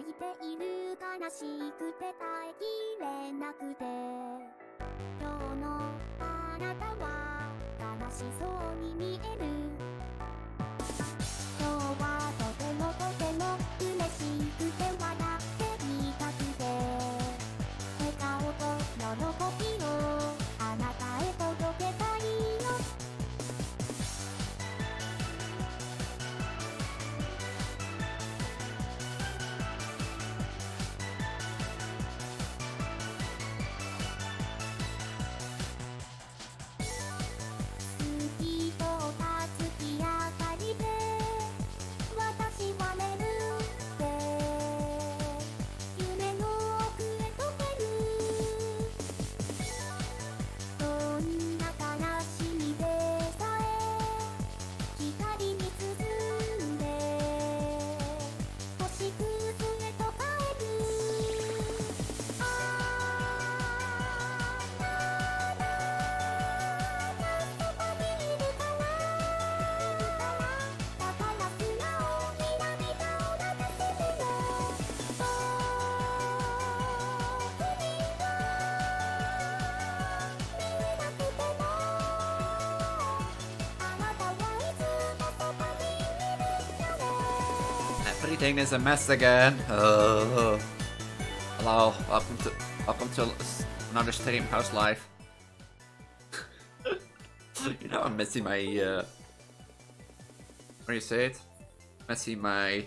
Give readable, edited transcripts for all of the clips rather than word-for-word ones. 泣いている。悲しくて耐えきれなくて。今日のあなたは悲しそうに見える。今日はとてもとても嬉しくて笑ってみたくて。笑顔と喜びをあなたへ届けたいの。Everything is a mess again. Hello, welcome to another stream. How's life? You know I'm missing my what do you say it? Missing my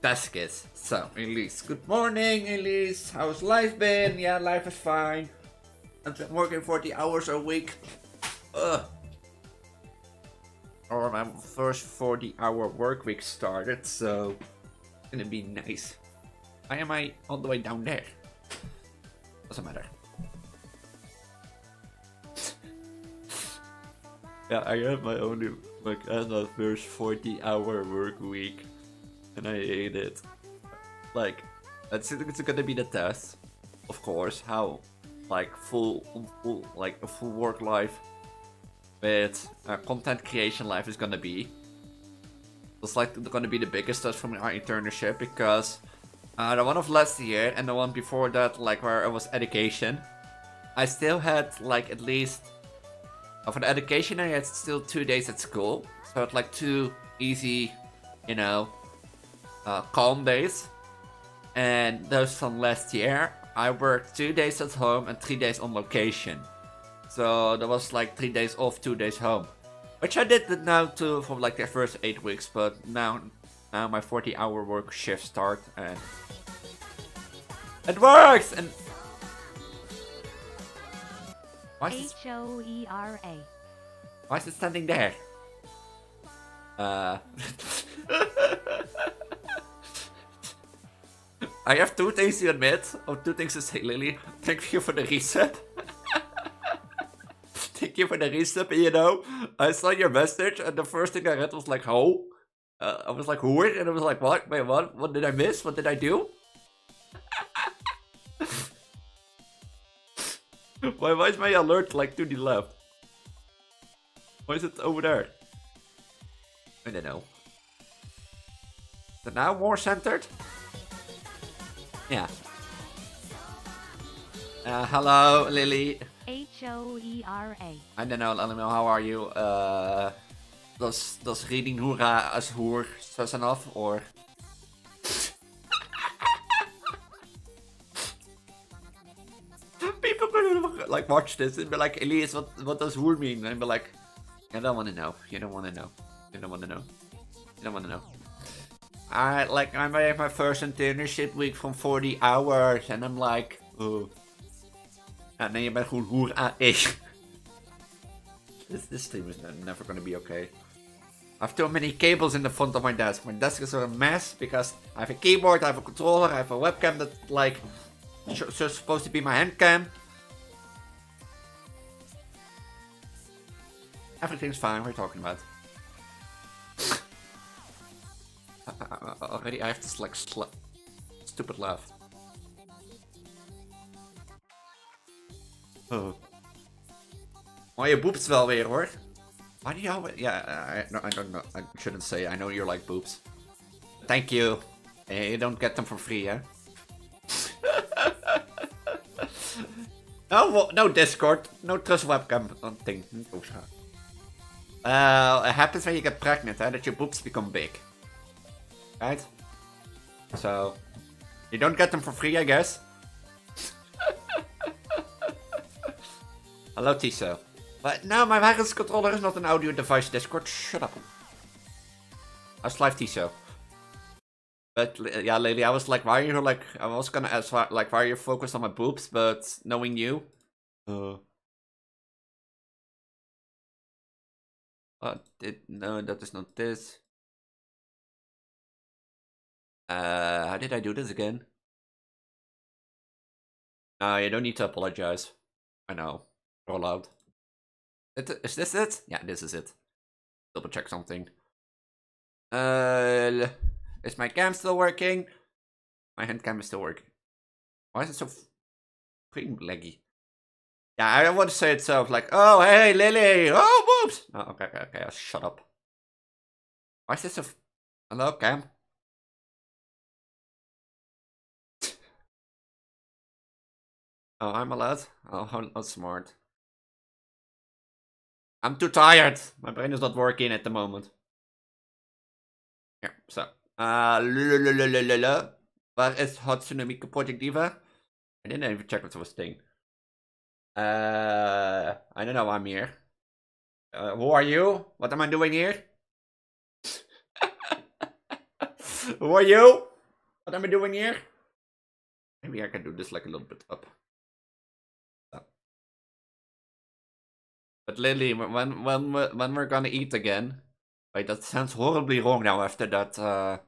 desk is. So Elise, good morning, Elise. How's life been? Yeah, life is fine. I'm working 40 hours a week. Or my first 40-hour work week started, so it's gonna be nice. Why am I all the way down there? Doesn't matter. Yeah, I had my only, like, I had my first 40-hour work week, and I hate it. Like, it's gonna be the test, of course. How, like, a full work life. With content creation life is gonna be. It's like gonna be the biggest test from our internship, because the one of last year and the one before that, like where it was education, I still had like at least for the education I had still 2 days at school, so I had like 2 easy, you know, calm days. And those from last year, I worked 2 days at home and 3 days on location. So there was like 3 days off, 2 days home, which I did now too for like the first 8 weeks. But now my 40-hour work shift start and it works. And why is it standing there? I have 2 things to admit, or 2 things to say, Lily. Thank you for the reset. Thank you for the reset, you know. I saw your message and the first thing I read was like, oh. I was like, who is? And I was like, what? Wait, what? What did I miss? What did I do? Why is my alert like to the left? Why is it over there? I don't know. Is it now more centered? Yeah. Hello, Lily. H-O-E-R-A. I don't know, how are you? Does reading hoera as hoer says enough, or? People could like watch this and be like, Elias, what does hoer mean? And be like, I don't want to know. You don't want to know. You don't want to know. You don't want to know. I like, I made my first internship week from 40 hours, and I'm like, oh. Ah, nee, je bent gewoon hoer AE. This stream is never gonna be okay. I have too many cables in the front of my desk. My desk is a mess because I have a keyboard, I have a controller, I have a webcam that, like, is supposed to be my hand cam. Everything's fine, what are you talking about? Already I have this, like, stupid laugh. Oh. Mooie boobs wel weer hoor. Why do you always... Yeah, I don't know. I shouldn't say. I know you're like boobs. Thank you. You don't get them for free, yeah? Oh, well, no Discord, no trust webcam on thing. It happens when you get pregnant, huh? That your boobs become big. Right? So, you don't get them for free, I guess. Hello, Tiso. But no, my wireless controller is not an audio device, Discord. Shut up. How's life, Tiso? But yeah, lately I was like, why are you like, I was gonna ask, like, why are you focused on my boobs? But knowing you, no, that is not this. How did I do this again? No, you don't need to apologize. I know, you're allowed. Is this it? Yeah, this is it. Double check something. Is my cam still working? My hand cam is still working. Why is it so freaking laggy? Yeah, I don't want to say it so, like, oh, hey, Lily, oh, whoops. Oh, okay, okay, okay, shut up. Why is this so... Hello, cam? Oh, I'm allowed? Oh, how smart. I'm too tired. My brain is not working at the moment. Yeah, so... Where is Hatsune Miku Project Diva? I didn't even check what was thing. I don't know why I'm here. Who are you? What am I doing here? Who are you? What am I doing here? Maybe I can do this like a little bit up. But Lily, when we're gonna eat again? Wait, that sounds horribly wrong now after that, This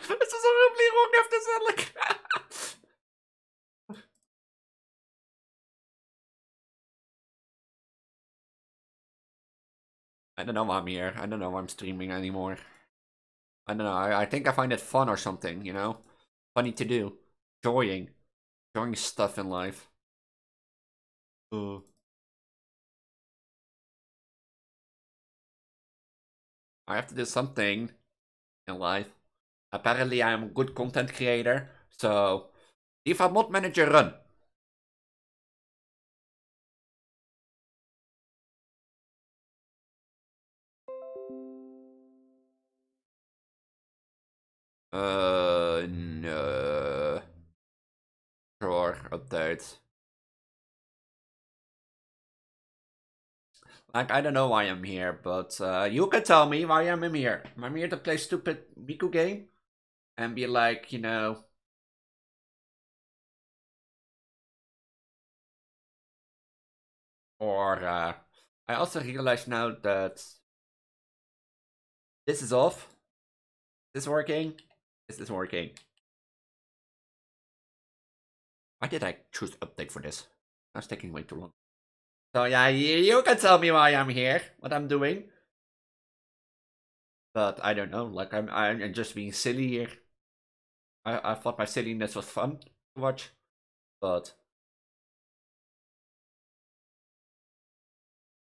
is horribly wrong after that, like... I don't know why I'm here. I don't know why I'm streaming anymore. I don't know, I think I find it fun or something, you know? Funny to do. Enjoying stuff in life. I have to do something in life. Apparently I am a good content creator, so... Diva Mod Manager run! No... Sure, update. Like, I don't know why I'm here, but you can tell me why I'm here. I'm here to play stupid Miku game and be like, you know... Or, I also realize now that... This is off. This is working. This is working. Why did I choose update for this? I was taking way too long. So yeah, you can tell me why I'm here, what I'm doing. But I don't know, like I'm just being silly here. I thought my silliness was fun to watch, but...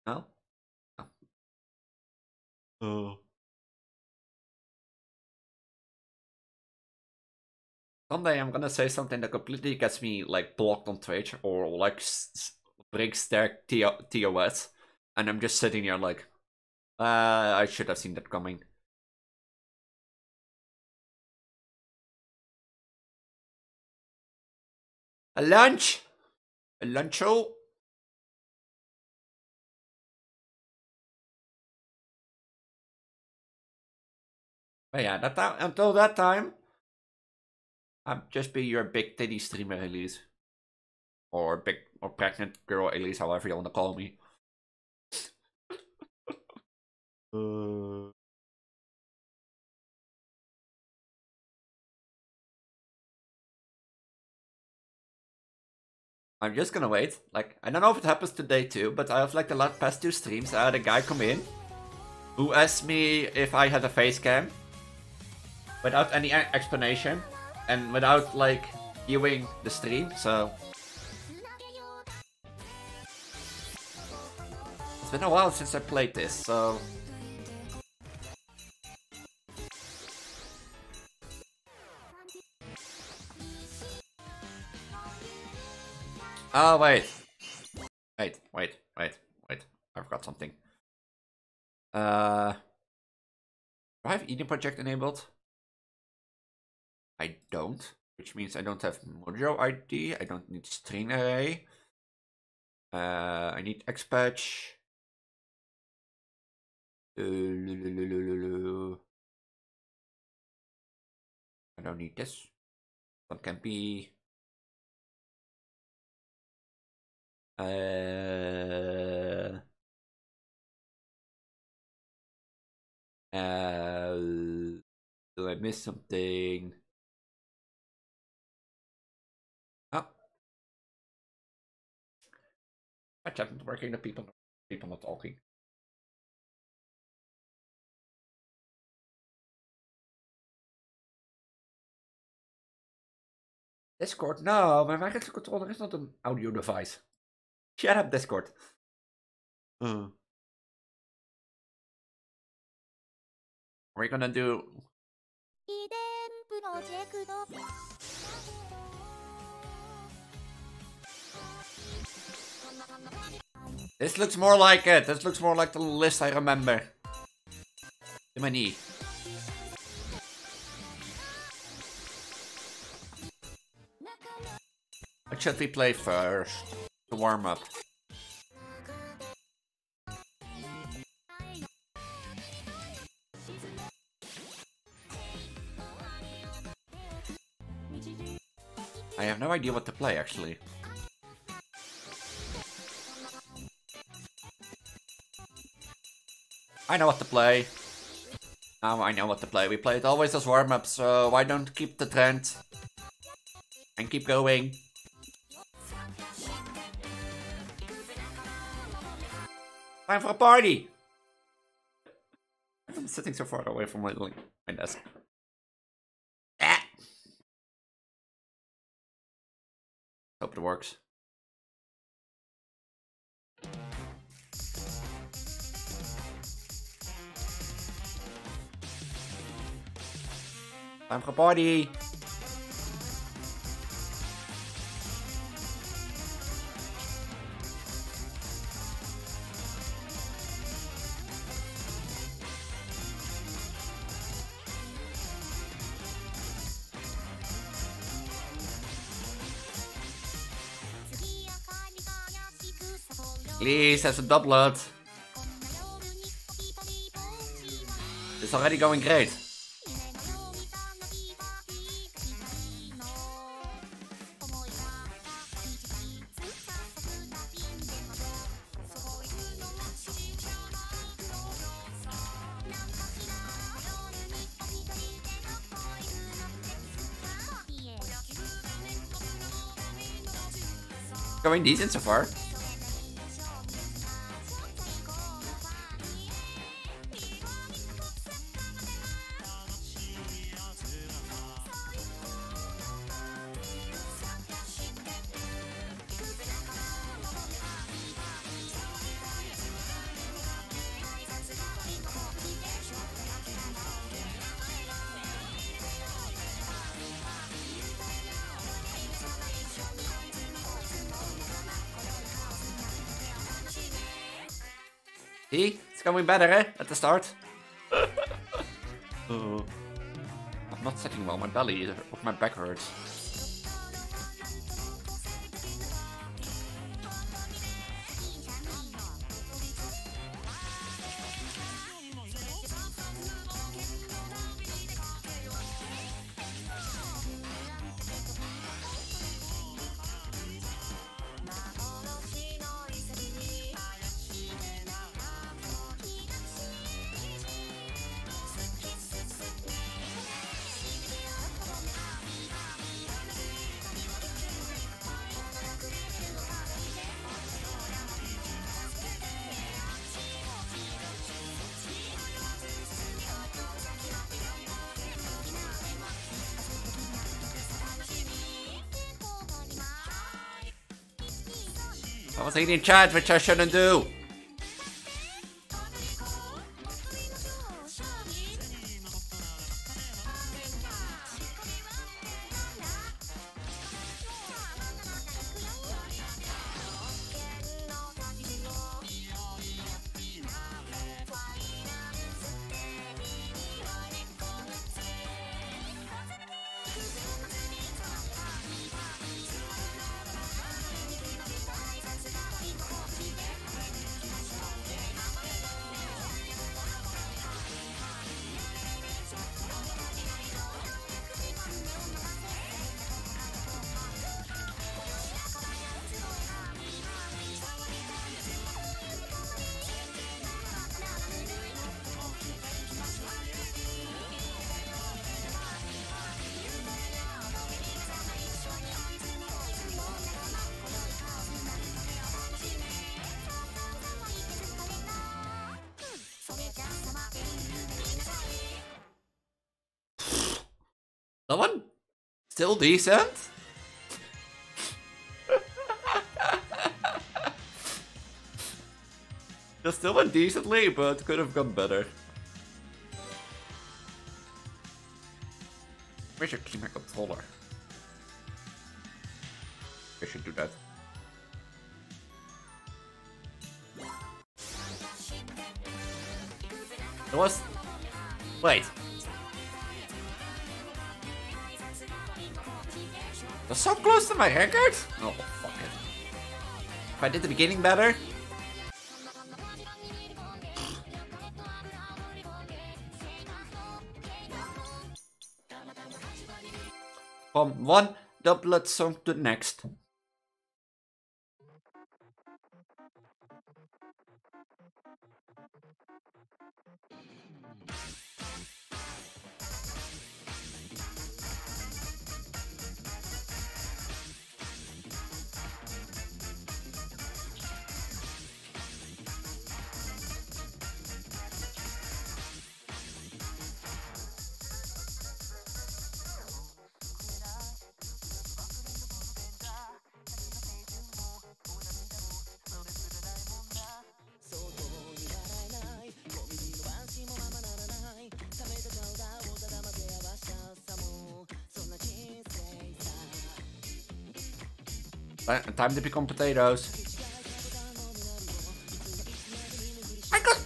No? No. Someday I'm gonna say something that completely gets me like blocked on Twitch or like... breaks their TOS, and I'm just sitting here like, I should have seen that coming. A lunch? A luncho? But yeah, that time, until that time, I'll just be your big titty streamer, Elise. Or big or pregnant girl, at least however you want to call me. I'm just gonna wait. Like, I don't know if it happens today too, but I have like the last past two streams. I had a guy come in who asked me if I had a face cam without any explanation and without like viewing the stream. So. It's been a while since I played this, so... Oh, wait. I forgot something. Do I have eating project enabled? I don't, which means I don't have mojo ID. I don't need string array. I need xpatch. I don't need this. That can be. Do I miss something? Oh, my chat not working. The people not talking. Discord? No, my microphone controller is not an audio device. Shut up, Discord. We're gonna do. This looks more like it. This looks more like the list I remember. To my knee. What should we play first? The warm up. I have no idea what to play actually. I know what to play. Now I know what to play. We play it always as warm up, so why don't keep the trend and keep going? Time for a party! I'm sitting so far away from my desk. Ah. Hope it works. Time for a party! Please, that's a doublet. It's already going great. Going decent so far. Going better, eh? At the start. Oh. I'm not sitting well. My belly is, my back hurts. I was eating chat, which I shouldn't do. That one? Still decent? It still went decently, but could have gone better. We should keep my controller. I should do that. It was... Wait. That's so close to my haircut? Oh, fuck it. If I did the beginning better... From one doublet song to the next. Time to become potatoes. I got.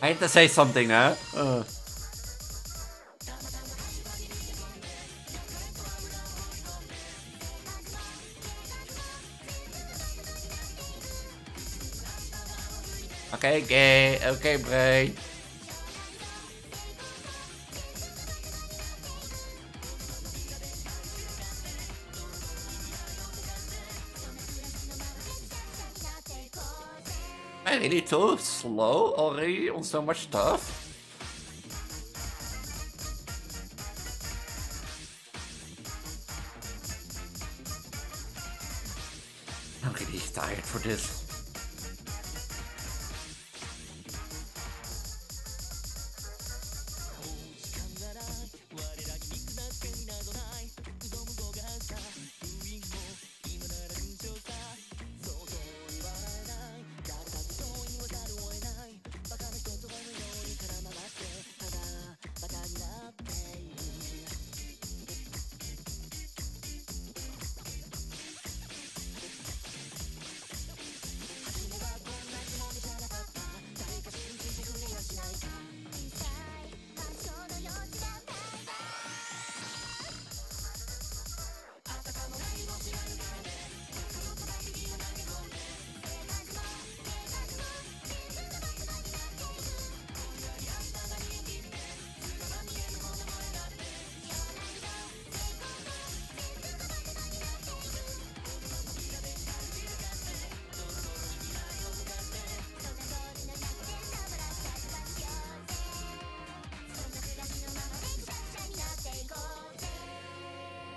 I had to say something now. Okay, gay. Okay, brain. Really too slow already on so much stuff. I'm really tired for this.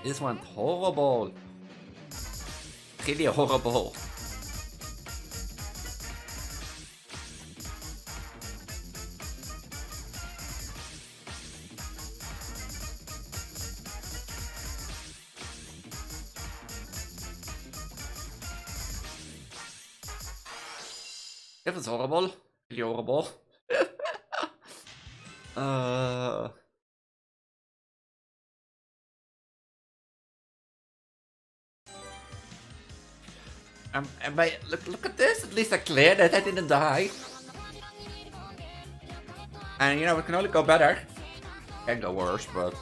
This one's horrible. Really horrible. It was horrible. Really horrible. Look at this, at least I cleared it, I didn't die. And you know, it can only go better. Can go worse, but...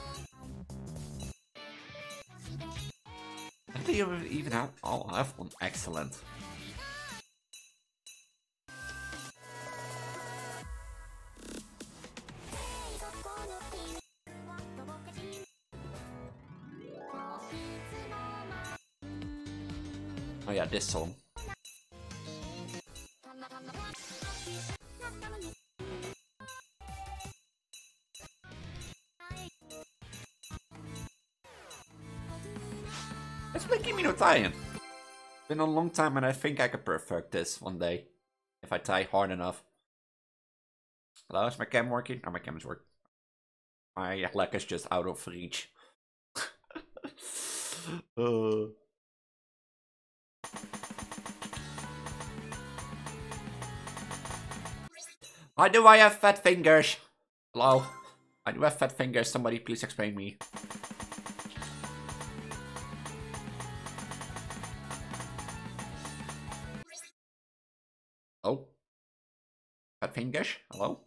I think you even have... Oh, I have one. Excellent. Oh yeah, this song. Let's play Kimi no Taiyan. Been a long time and I think I could perfect this one day. If I try hard enough. Hello, is my cam working? Oh, my cam is working. My luck is just out of reach. Why do I have fat fingers? Hello? I do have fat fingers. Somebody please explain me. Oh. Fat fingers? Hello?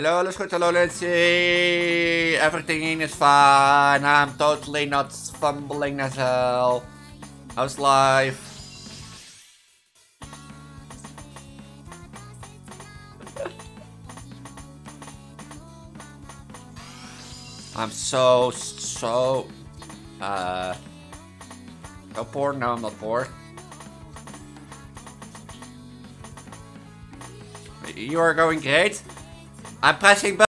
Hello, let's go to Lolency. Everything is fine. I'm totally not fumbling as hell. How's life? I'm so poor. No, I'm not poor. You are going great. I'm pressing buttons.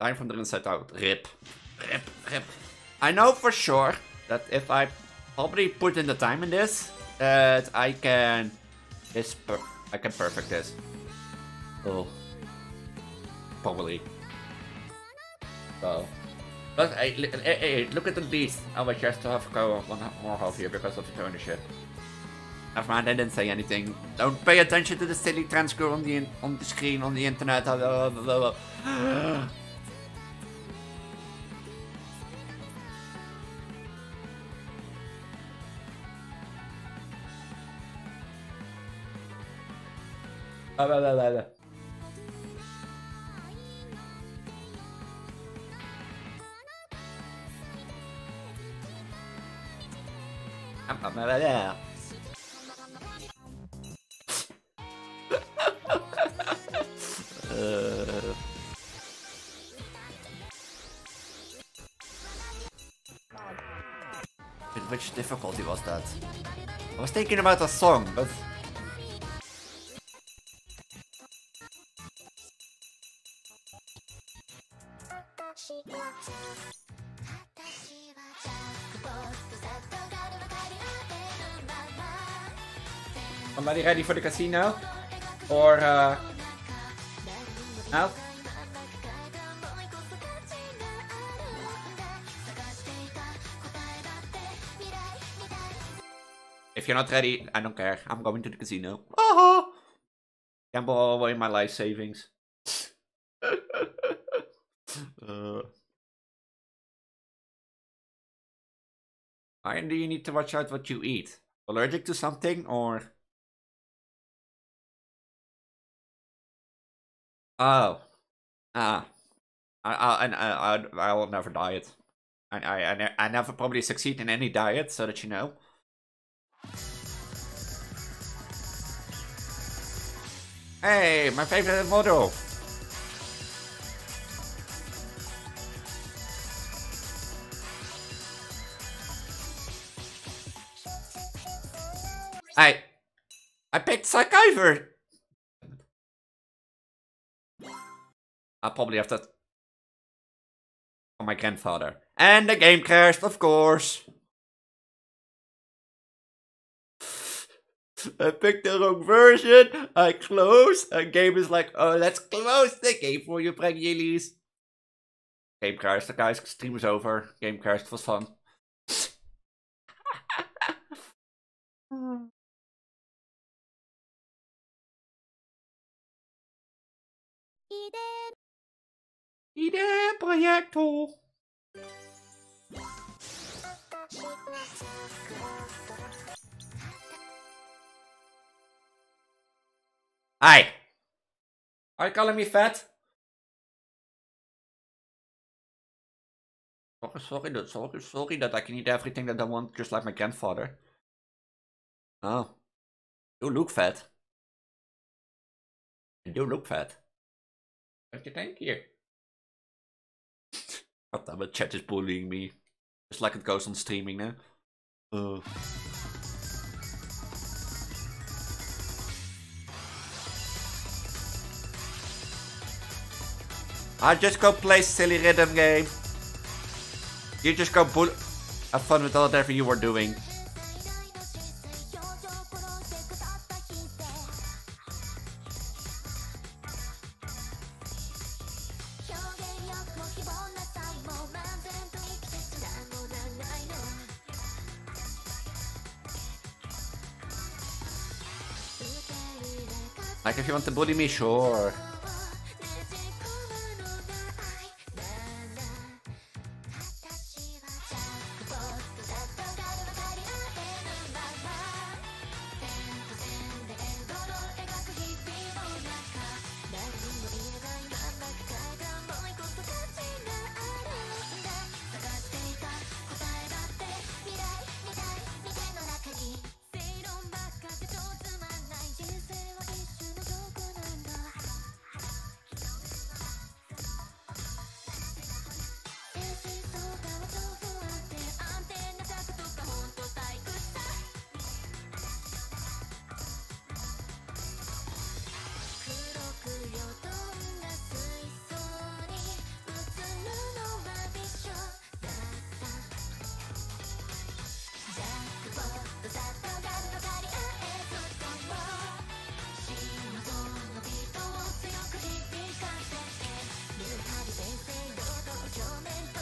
Dying from the inside out. Rip. Rip. Rip. I know for sure that if I probably put in the time in this, that I can perfect this. Oh. Probably. So, but hey, look at the beast. Oh wait, I still have to go one more health here because of the ownership. Never mind, I didn't say anything. Don't pay attention to the silly transcript on the screen on the internet. Which difficulty was that? I was thinking about a song, but somebody ready for the casino? Or out? If you're not ready, I don't care. I'm going to the casino. Oh, gamble all away my life savings. Why do you need to watch out what you eat? Allergic to something or? Oh, I'll never diet. I never probably succeed in any diet, so that you know. Hey, my favorite model. I picked Psychiver. I'll probably have that for my grandfather. And the game crashed, of course. I picked the wrong version, I close, and game is like, oh, let's close the game for you, Preg Yillies. Game crashed, the guys, stream is over. Game crashed, was fun. Idee Projektor. Hi! Are you calling me fat? Sorry that I can eat everything that I want, just like my grandfather. Oh. You look fat. You do look fat. Don't you think here? God damn it, chat is bullying me. Just like it goes on streaming now. I just go play silly rhythm game. You just go bull. Have fun with whatever you were doing. Like if you want to bully me, sure.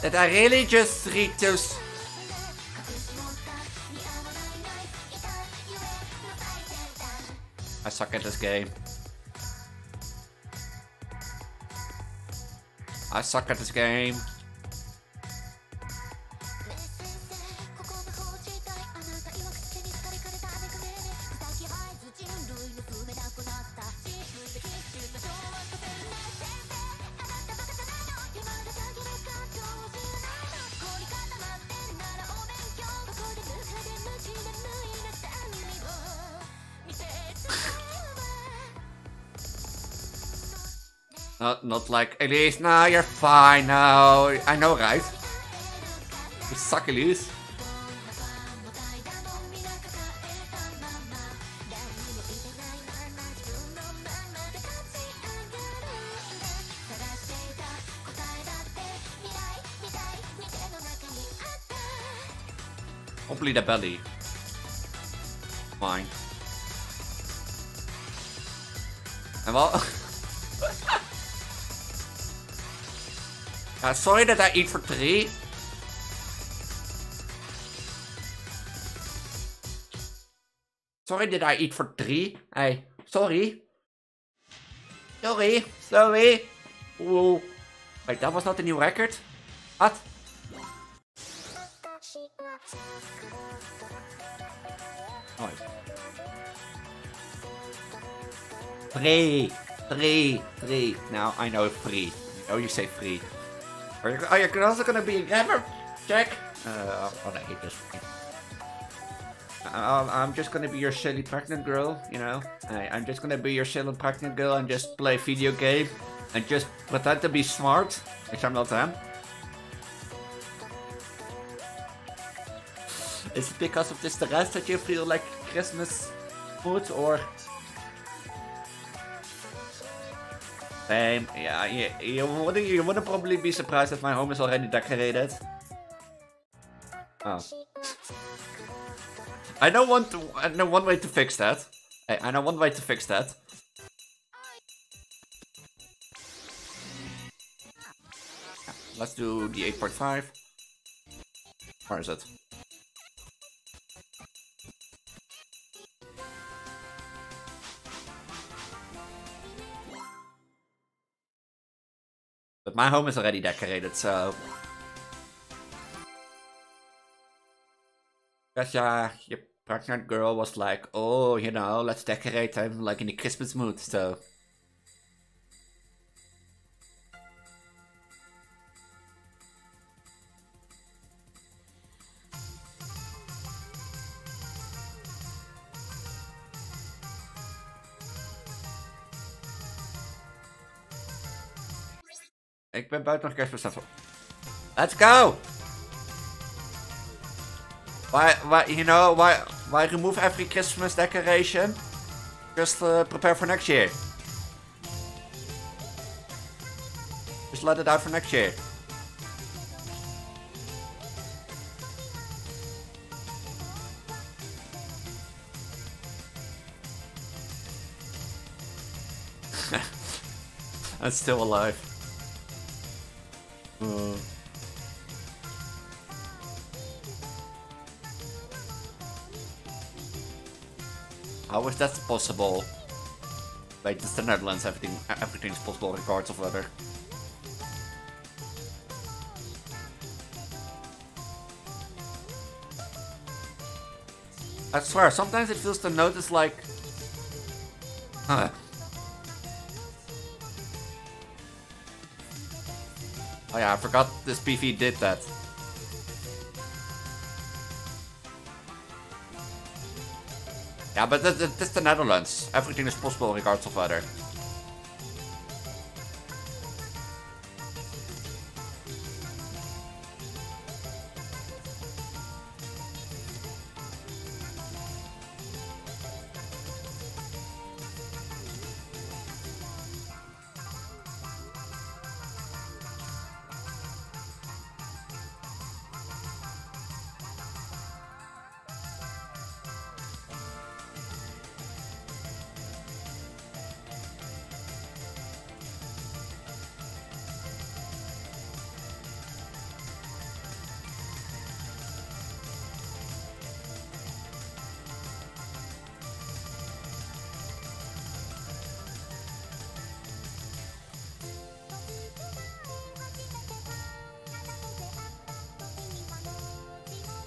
that I really just read those. I suck at this game. I suck at this game. Not like, Elise, now you're fine now. I know, right? You suck, Elise. Hopefully the belly. Fine. And well... sorry that I eat for 3. Sorry that I eat for 3. Hey, sorry. Sorry, sorry. Whoa. Wait, that was not the new record? What? Oh. 3. Now I know 3. I know you say 3. Are you also gonna be a grabber? Check! I hate this. I'm just gonna be your silly pregnant girl, you know? I'm just gonna be your silly pregnant girl and just play video game. And just pretend to be smart, which I'm not am. Is it because of this stress that you feel like Christmas food or... Same. Yeah, you wouldn't probably be surprised if my home is already decorated. Oh. I know one way to fix that. Hey, I know one way to fix that. Yeah, let's do the 8.5. Where is it? But my home is already decorated, so... Because your pregnant girl was like, oh, you know, let's decorate. I'm like in the Christmas mood, so... Ik ben buiten nog kerstbestafel. Let's go! Why remove every Christmas decoration? Just prepare for next year. Just let it out for next year. I'm still alive. How is that possible? Wait, it's the Netherlands, everything's possible regards of weather. I swear, sometimes it feels to notice like... Huh. Oh yeah, I forgot this PV did that. Yeah, but this is the Netherlands. Everything is possible regardless of weather.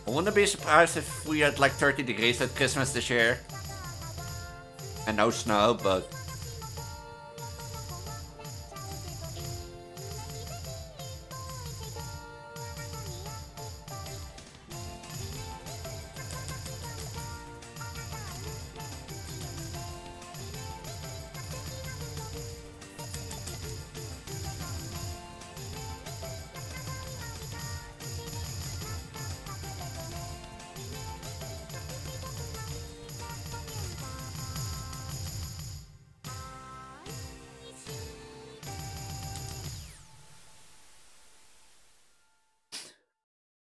I wouldn't be surprised if we had like 30 degrees at Christmas this year. And no snow, but...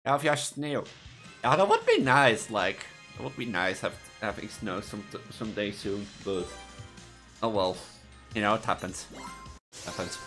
Now if you have snow, yeah, that would be nice. Like, it would be nice having snow someday soon. But oh well, you know it happens. It happens.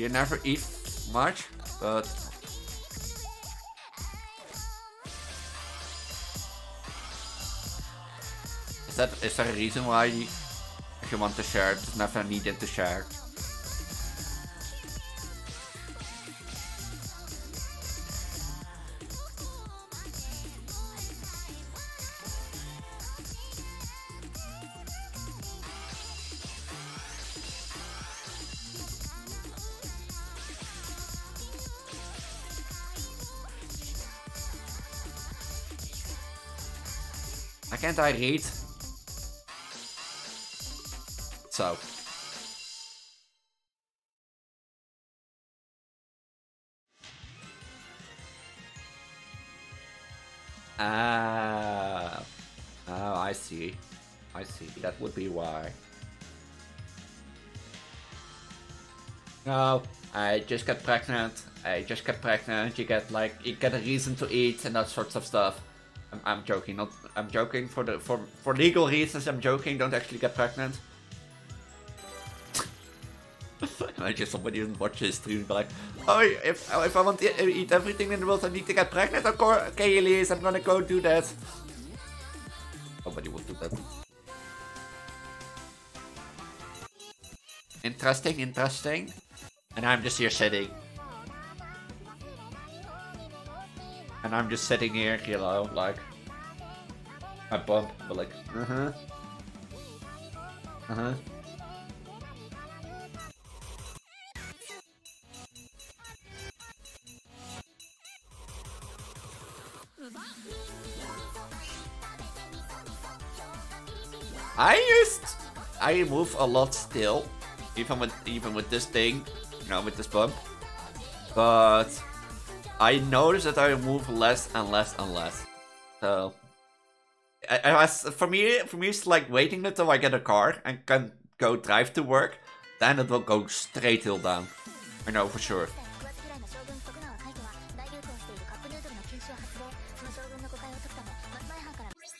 You never eat much, but is there a reason why if you want to share it, it's never needed to share? Can't I read? So. Ah. Oh, I see. I see. That would be why. No, I just got pregnant. I just got pregnant. You get a reason to eat and that sorts of stuff. I'm joking. I'm joking for legal reasons. I'm joking. Don't actually get pregnant. I just somebody didn't watch his stream and be like, oh, if I want to eat everything in the world, I need to get pregnant. Of course, okay, Elise, I'm gonna go do that. Nobody will do that. Interesting, interesting. And I'm just here sitting. And I'm just sitting here, you know, like I bump, but like, I move a lot still, even with this thing, you know, with this bump. But I notice that I move less and less and less. So, for me, it's like waiting until I get a car and can go drive to work. Then it will go straight hill down. I know for sure.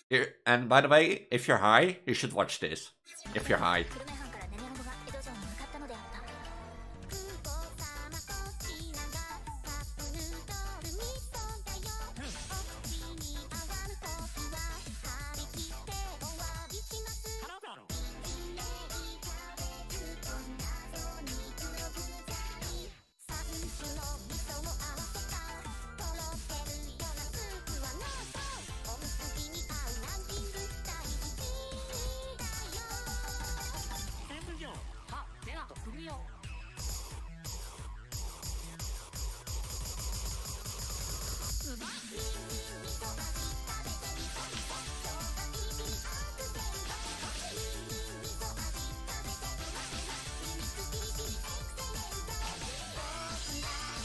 Here, and by the way, if you're high, you should watch this. If you're high.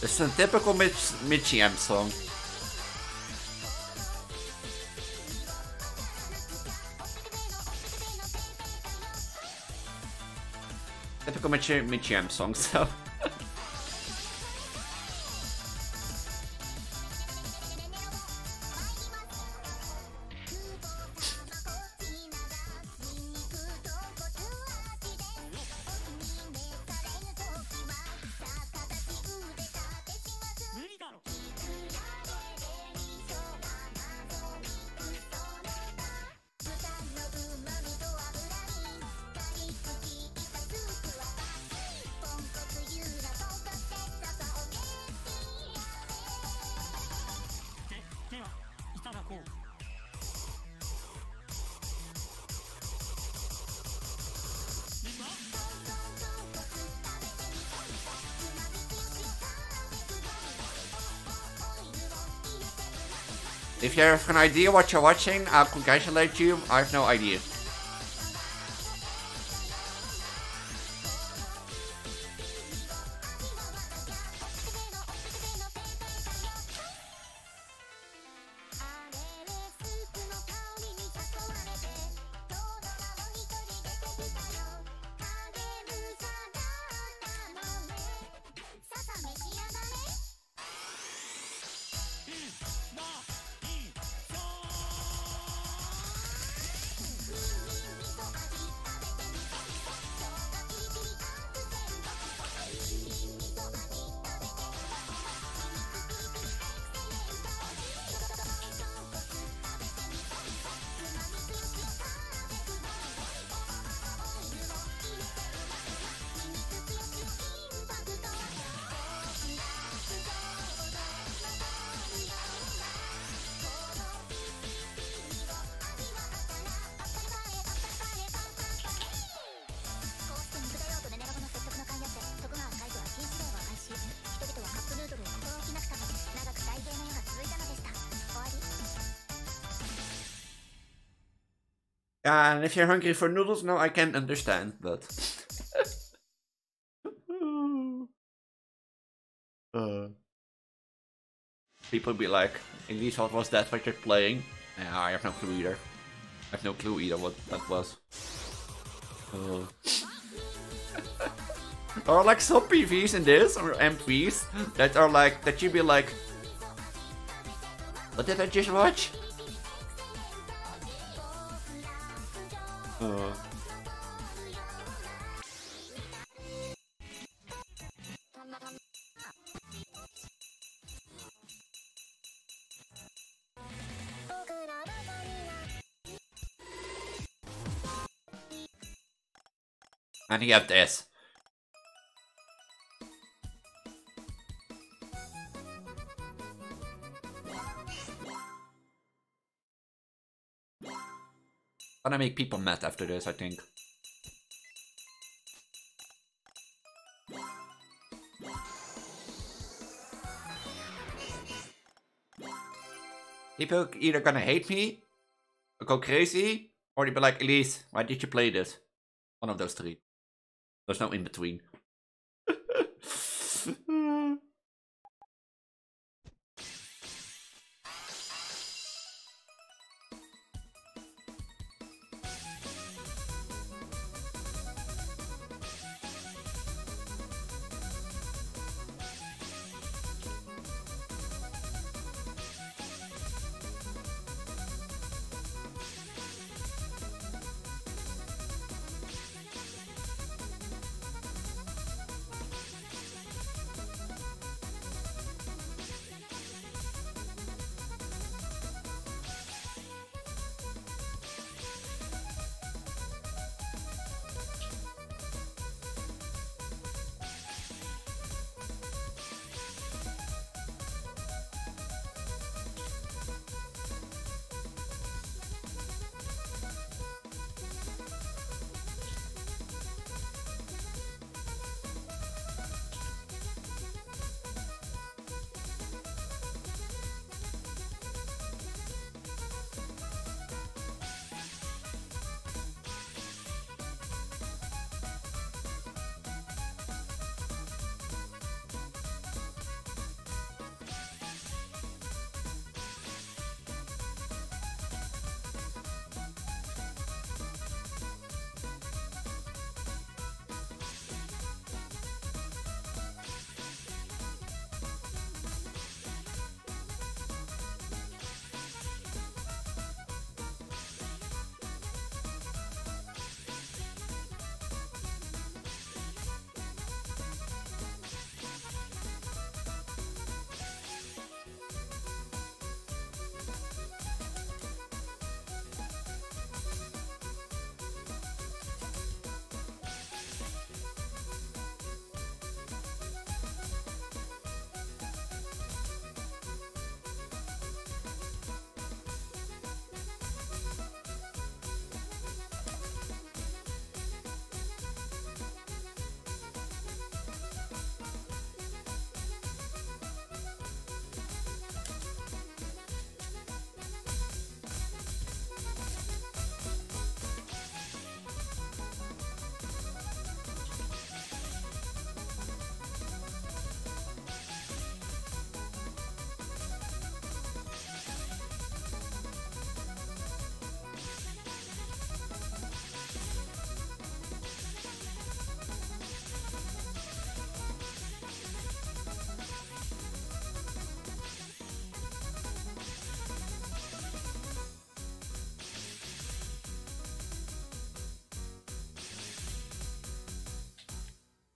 It's a typical Mitchie M song. Typical Mitchie M song, so. If you have an idea what you're watching, I'll congratulate you. I have no idea. And if you're hungry for noodles, no, I can understand, but... people be like, Elise, what was that what you're playing? Yeah, I have no clue either. I have no clue either what that was. There are like some PVs in this, or MPs, that are like, that you'd be like, what did I just watch? And you have this. Gonna make people mad after this, I think. People either gonna hate me, or go crazy, or they'll be like, Elise, why did you play this? One of those three. There's no in between.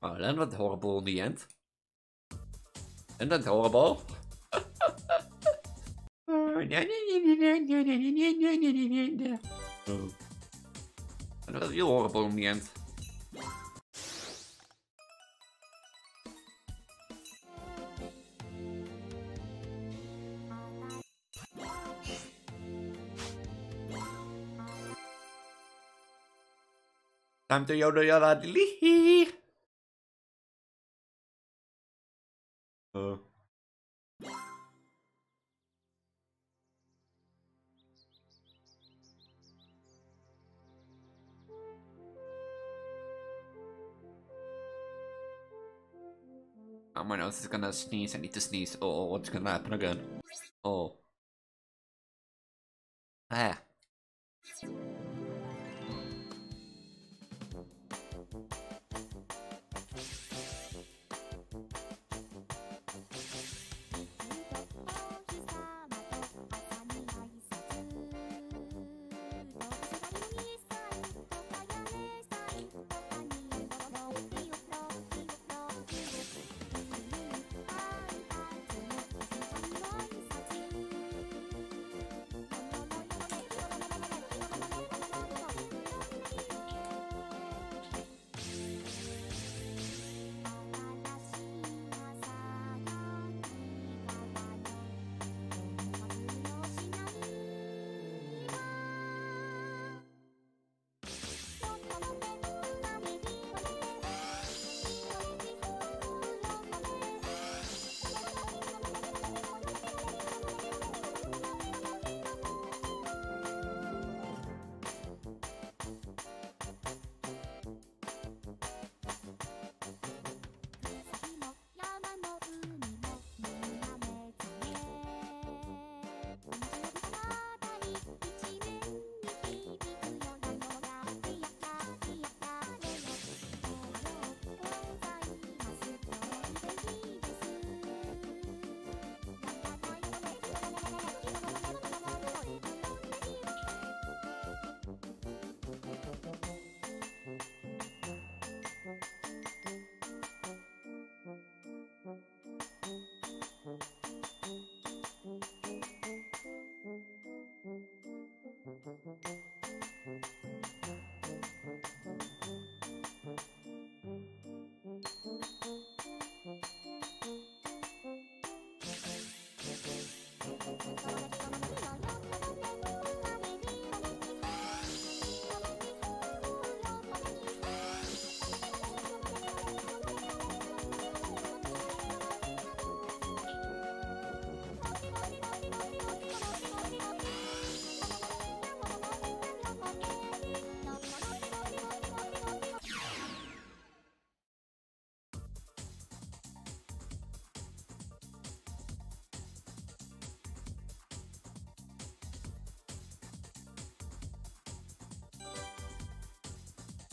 Oh, that was horrible in the end. Isn't that horrible? Oh. That was real horrible in the end. Time to yodel yodel delete. My nose is gonna sneeze. I need to sneeze. Oh, what's gonna happen again? Oh. Ah.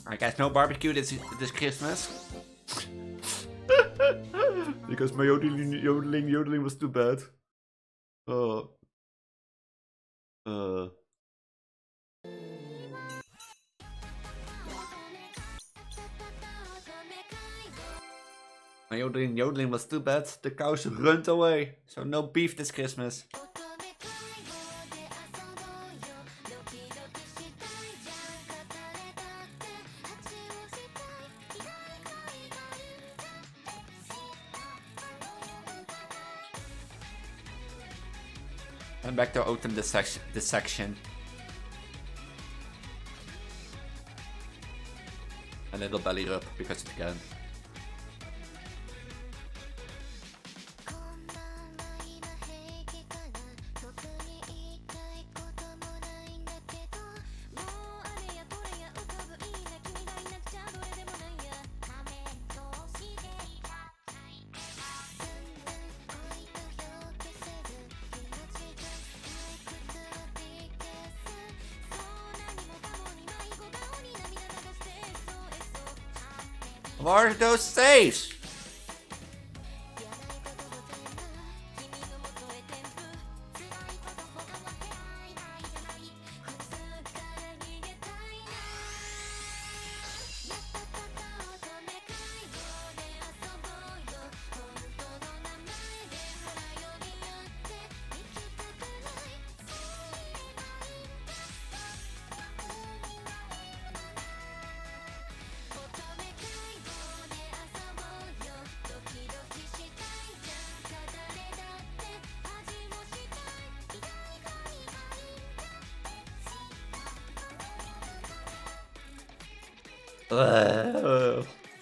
Alright guys, no barbecue this Christmas. Because my yodeling was too bad. Oh. My yodeling was too bad. The cows runned away. So no beef this Christmas. I'm back to autumn dissection. A little belly rub because it can. Where are those safes?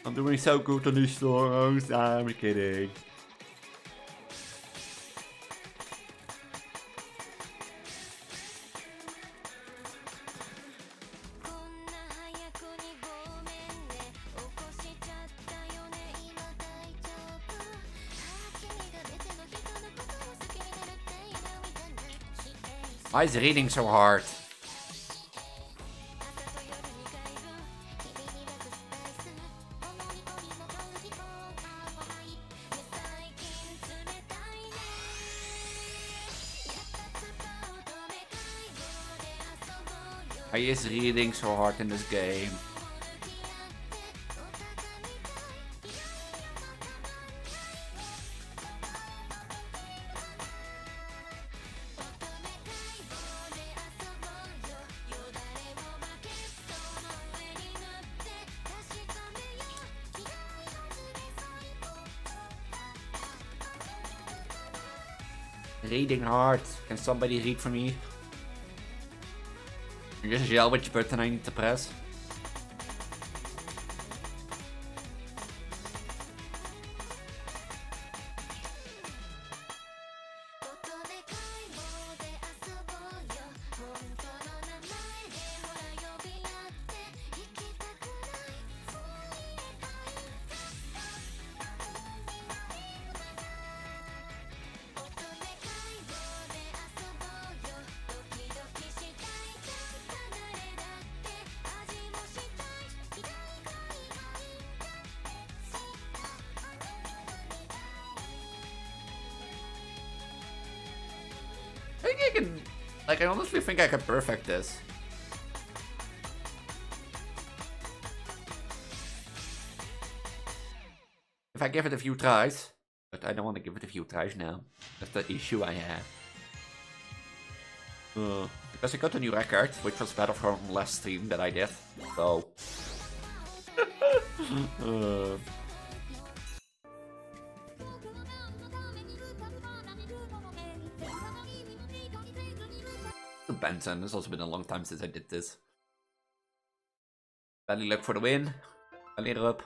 I'm doing so good on these songs, I'm kidding. Why is reading so hard? Why is reading so hard in this game? Reading hard. Can somebody read for me? I just yell which button I need to press. I honestly think I can perfect this. If I give it a few tries, but I don't want to give it a few tries now. That's the issue I have. Because I got a new record, which was better from last stream that I did. So. Benson. It's also been a long time since I did this. Belly luck for the win. A leader up.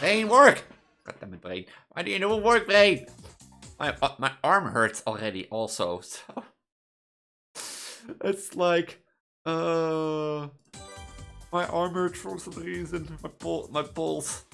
Blade, work! God damn it, Blade. Why do you not work, Blade? My arm hurts already also, so... It's like... My arm hurts for some reason. My balls...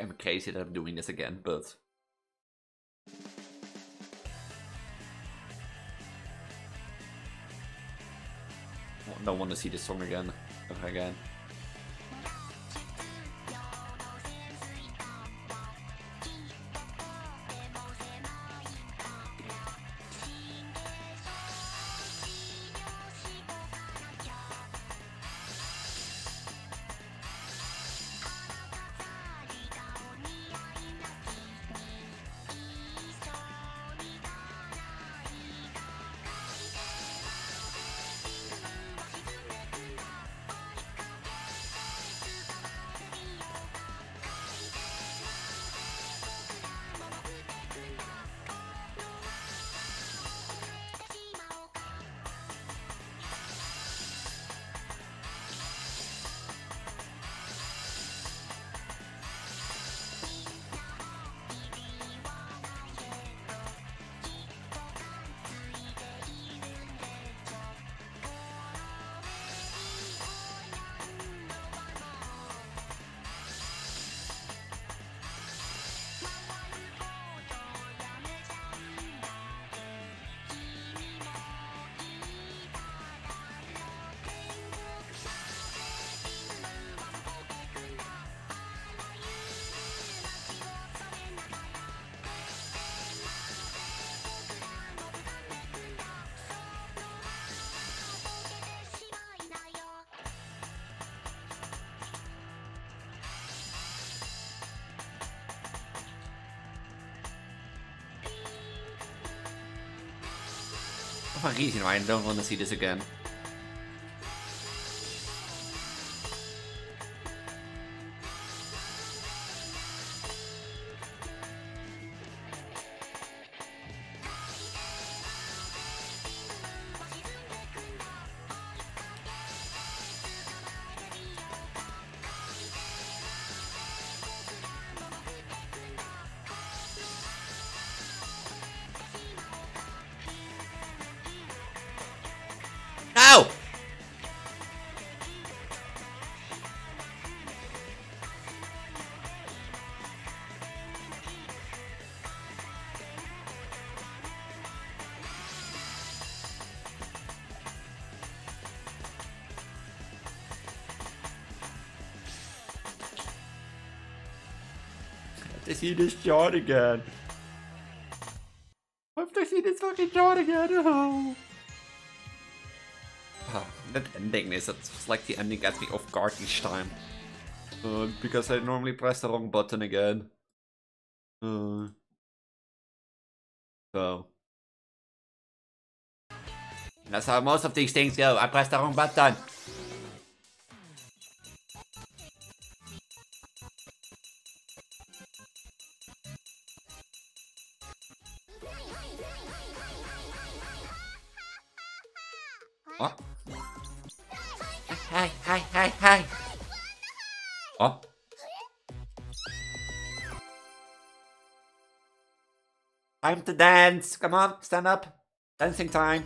I'm crazy that I'm doing this again, but... I don't want to see this song again. Ever again. That's the reason why I don't want to see this again. See this shot again. I have to see this fucking shot again. Oh. Ah, that ending is it's like the ending gets me off guard each time. Because I normally press the wrong button again. So. And that's how most of these things go. I pressed the wrong button. Time to dance! Come on, stand up! Dancing time!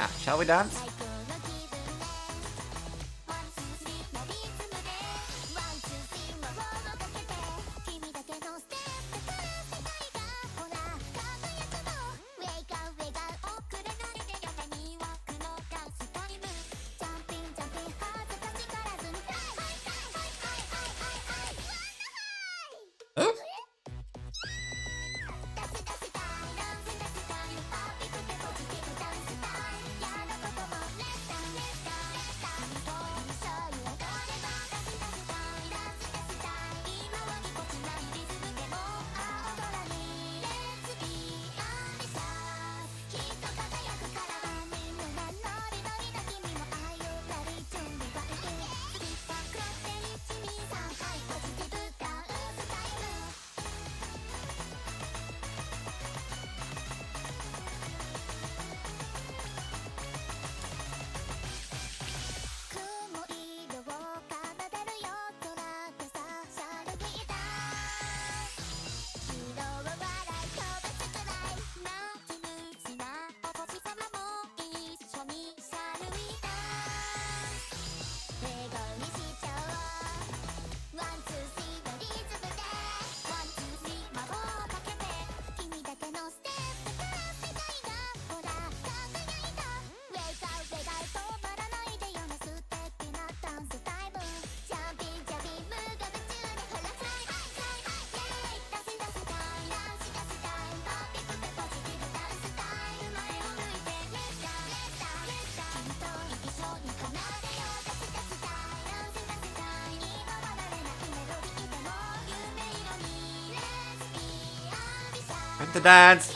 Ah, shall we dance? To dance.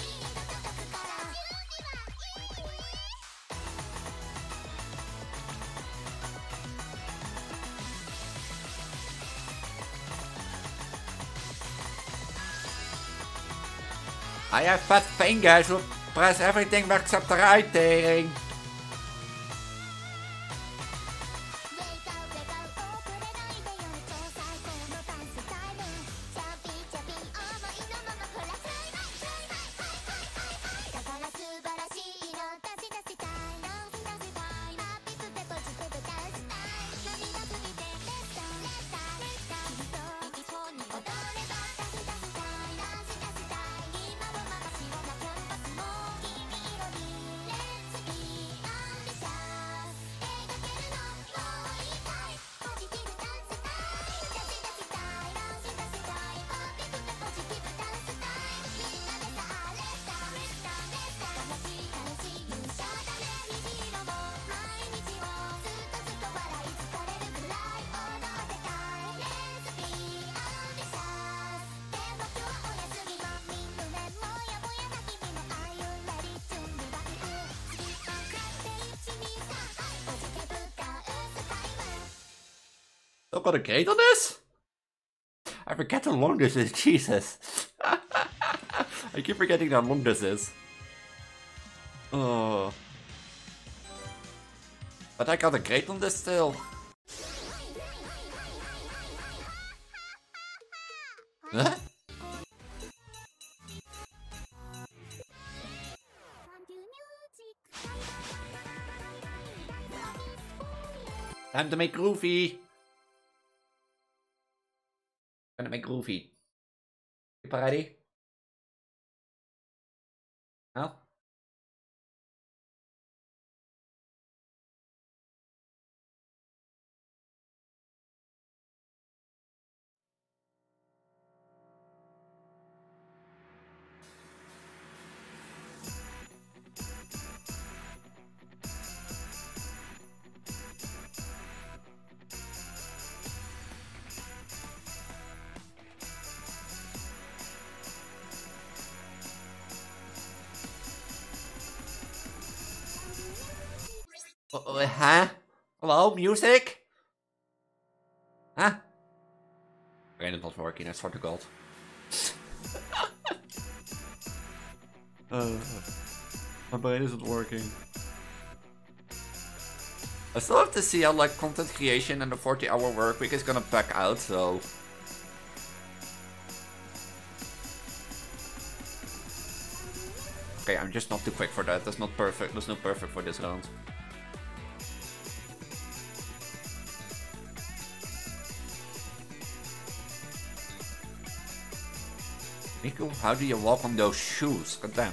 I have fat fingers who press everything back except the right thing. I've got a gate on this? I forget how long this is, Jesus. I keep forgetting how long this is. Oh. But I got a gate on this still. Huh? Time to make Groovy. Gonna make Groovy. People ready? No? Huh? Hello, music? Huh? Random not working, I swear to God. My brain isn't working. I still have to see how like content creation and the 40-hour work week is gonna back out, so... Okay, I'm just not too quick for that. That's not perfect. That's not perfect for this round. Miku, how do you walk on those shoes? God damn.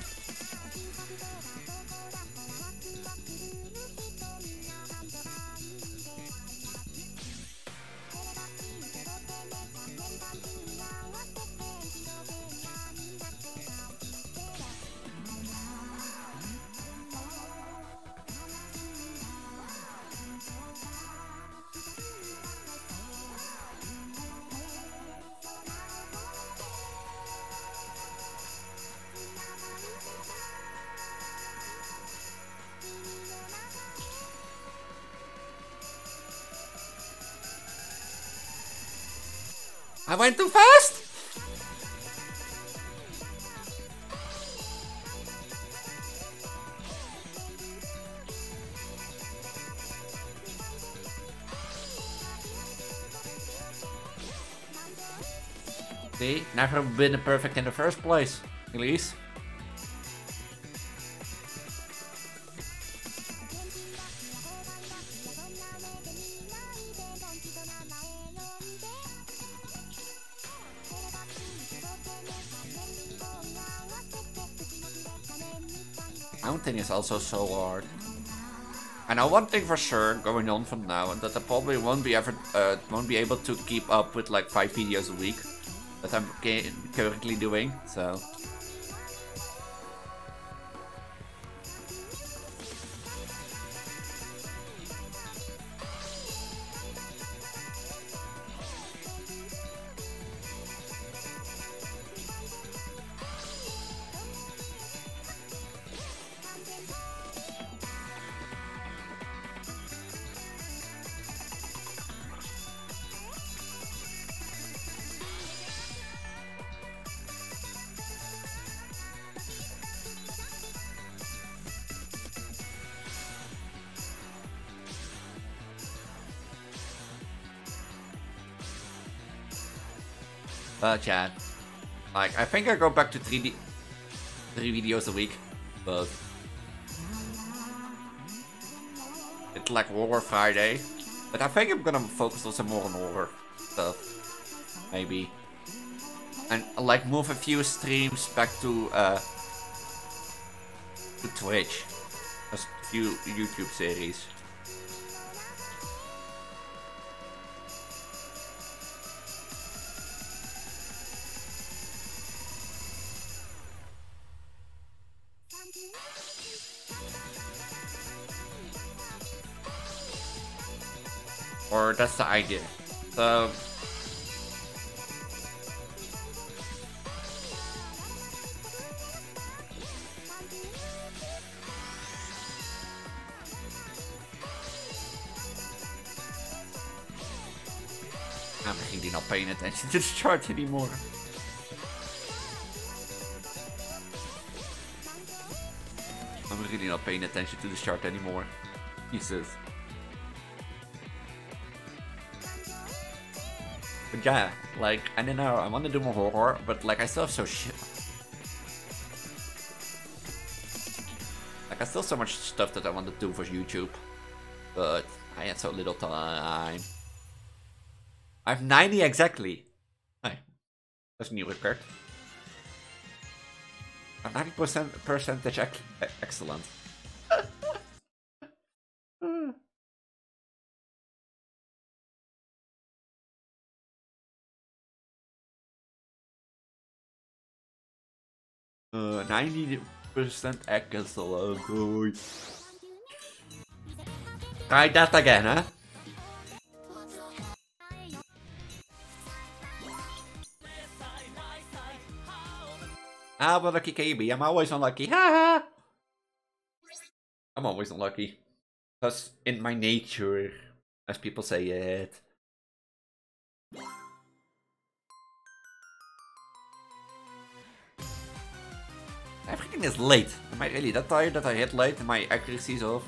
I went too fast? See, never been perfect in the first place, Elise. Is also so hard. I know one thing for sure going on from now, and that I probably won't be able to keep up with like 5 videos a week that I'm currently doing. So chat, like I think I go back to 3 videos a week, but it's like Horror Friday, but I think I'm gonna focus on some more on horror stuff, maybe, and like move a few streams back to Twitch, a few YouTube series. Or that's the idea. So I'm really not paying attention to the chart anymore. Jesus. But yeah, like, I don't know, I want to do more horror, but like, I still have so shit. Like, I still have so much stuff that I want to do for YouTube, but I had so little time. I have 90 exactly. Hi. That's a new record. A 90% percentage excellent. Excellent. Try that again, huh? I'm a lucky KB. I'm always unlucky. Haha! I'm always unlucky. That's in my nature, as people say it. Everything is late. Am I really that tired that I hit late? My accuracy is off.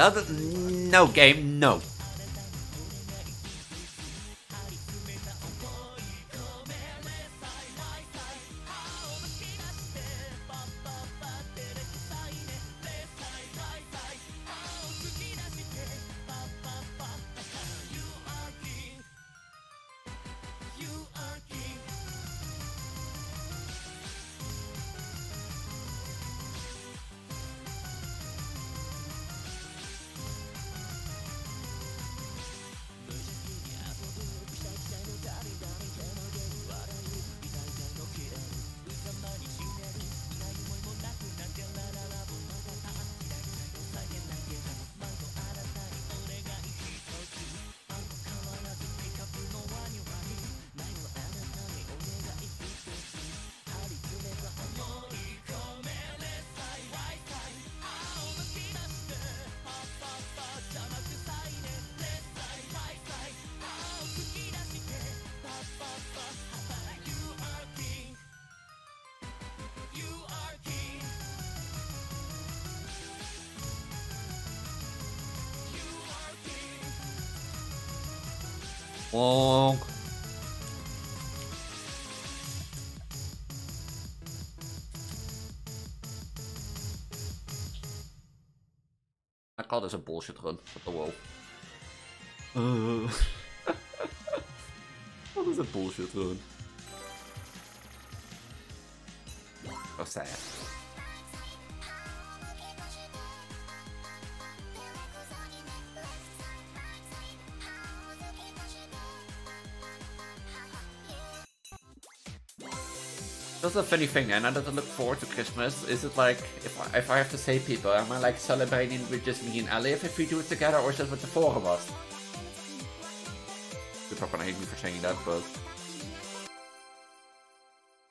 Other no game, no. I call this a bullshit run, but oh well. What is a bullshit run? What's that? That's a funny thing, and now that I look forward to Christmas, is it like, if I have to say people, am I like celebrating with just me and Elif if we do it together, or just with the four of us? You're probably gonna hate me for saying that, but...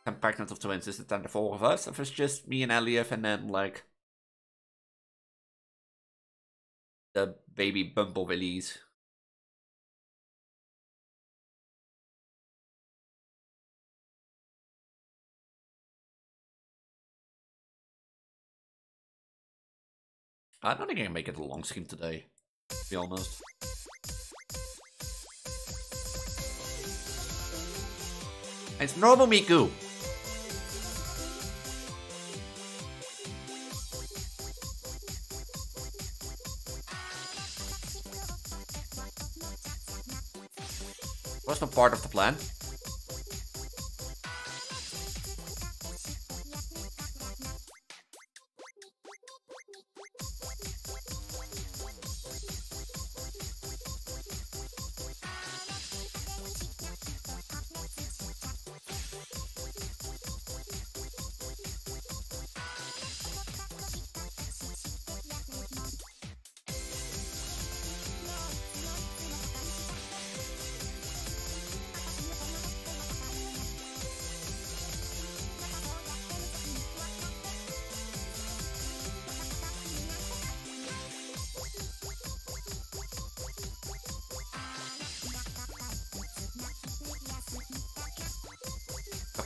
I'm pregnant of twins, is it then the four of us? If it's just me and Elif, and then like... the baby bumblebees. I don't think I can make it a long stream today, to be honest. It's normal Miku! Was not part of the plan.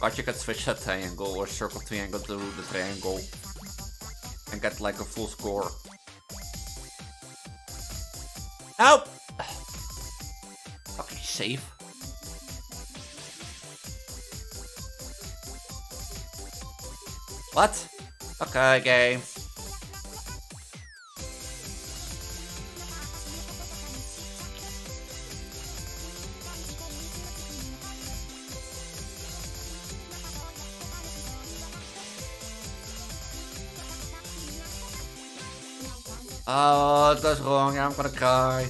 But you could switch that triangle or circle triangle to the triangle and get like a full score. Nope! Fucking safe. What? Okay, game. Oh, that's wrong, I'm gonna cry.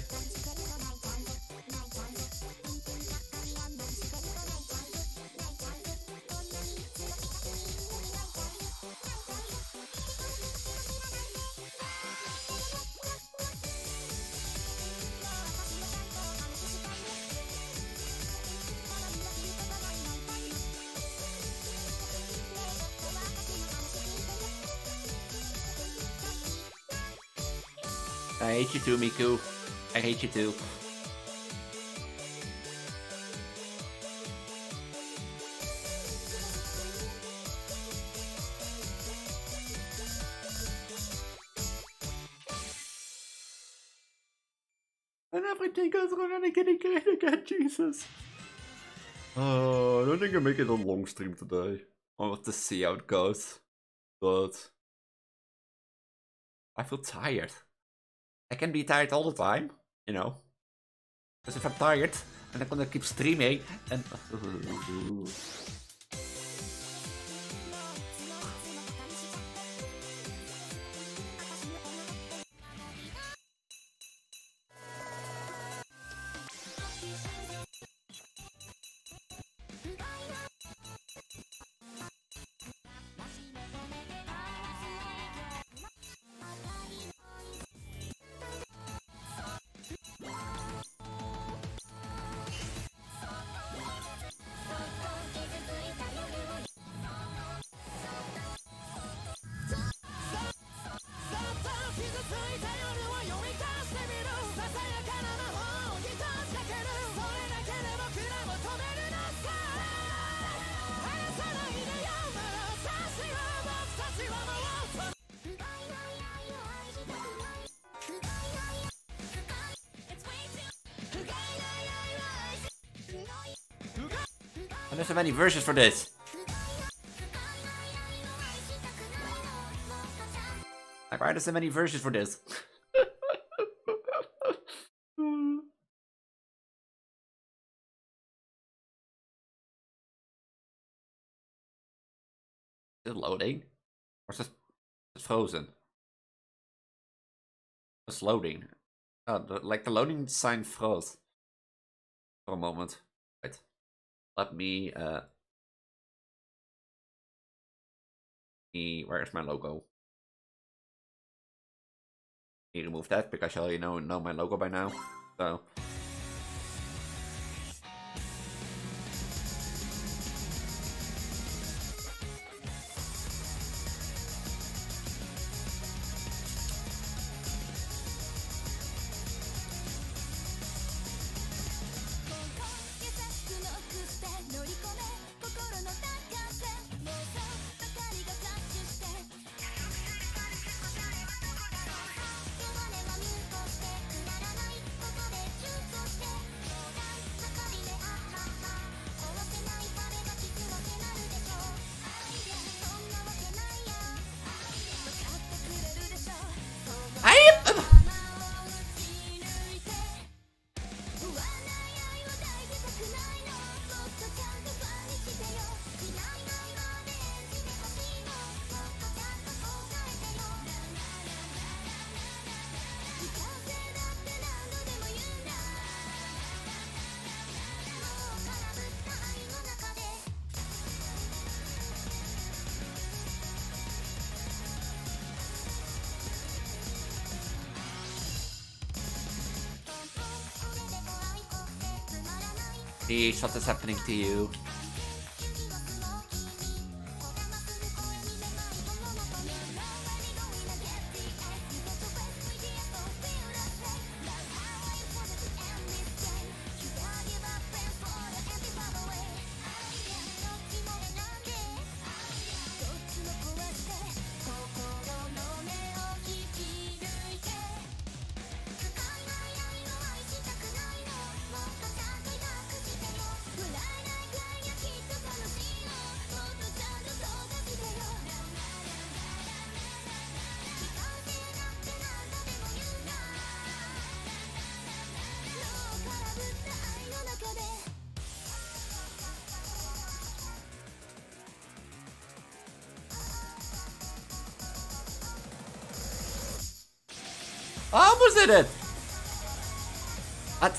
I hate you too, Miku. I hate you too. and everything goes wrong again and again and again, Jesus. I don't think I'm making a long stream today. I'll have to see how it goes. But I feel tired. I can be tired all the time, you know. Because if I'm tired, and I'm gonna keep streaming, and... There's so many versions for this. Like, why are there so many versions for this? Is it loading? Or is it frozen? It's loading. Oh, like the loading sign froze. For a moment. Right. Let me, where's my logo? Need to remove that because I already know my logo by now. So. What is happening to you? It. What?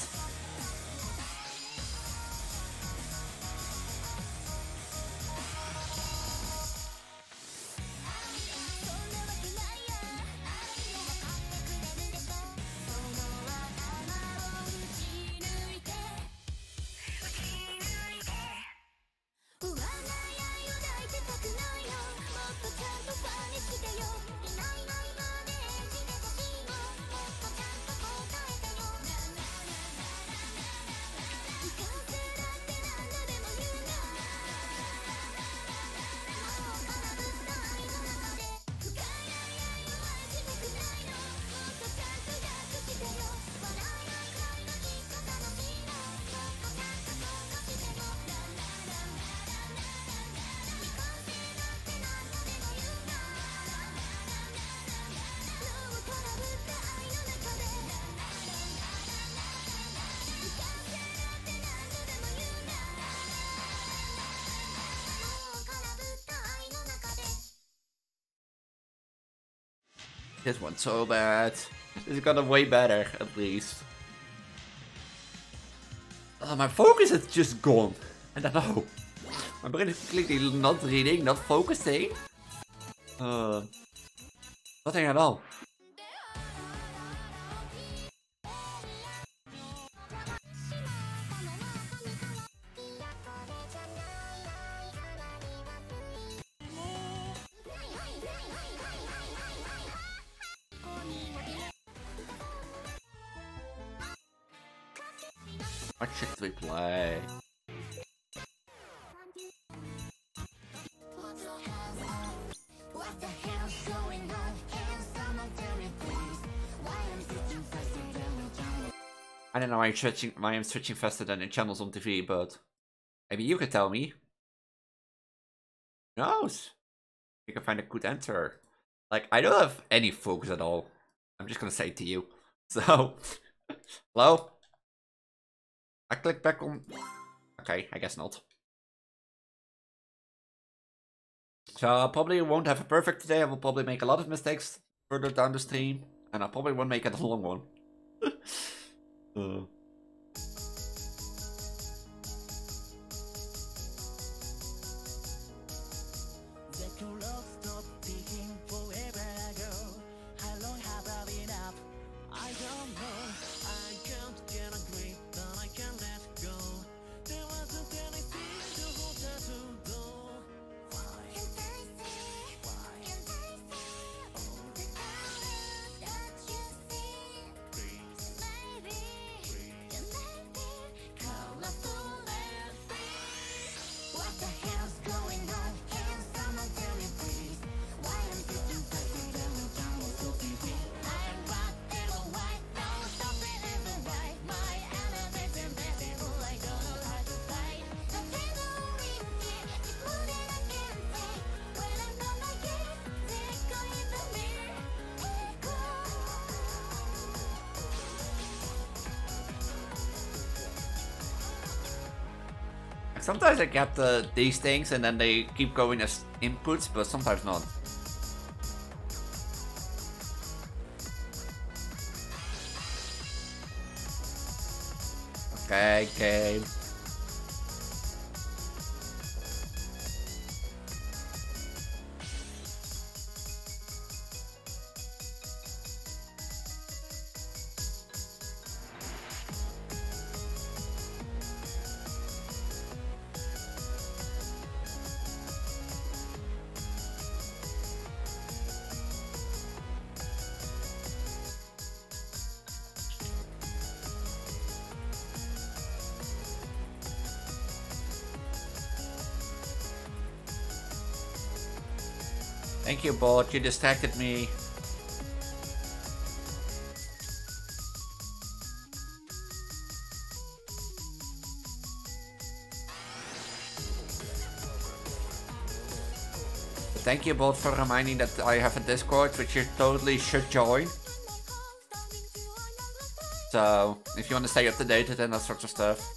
This one's so bad. This got way better, at least. My focus is just gone. And I know. My brain is completely not reading, not focusing. Nothing at all. What should we play? I don't know why I'm switching faster than the channels on TV, but maybe you can tell me. Who knows? You can find a good answer. Like, I don't have any focus at all. I'm just gonna say it to you. So, hello? I click back on... Okay, I guess not. So I probably won't have a perfect today. I will probably make a lot of mistakes further down the stream. And I probably won't make it a long one. Sometimes I get these things and then they keep going as inputs, but sometimes not. Okay, game. Thank you, bot. You distracted me. Thank you, bot, for reminding that I have a Discord, which you totally should join. So, if you want to stay up to date and that sort of stuff.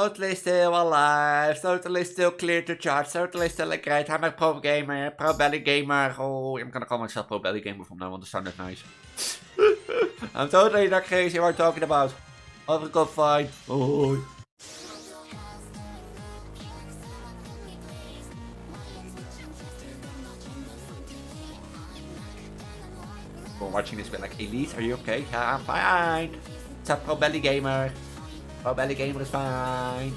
Certainly still alive, certainly still clear to charge, certainly still a great. I'm a pro gamer, pro belly gamer. Oh, I'm gonna call myself pro belly gamer from now on, the sound is nice. I'm totally not crazy what I'm talking about. Have a good fight. Oh. We're watching this with like, Elite, are you okay? Yeah, I'm fine. It's a pro belly gamer. Pro belly gamer is fine.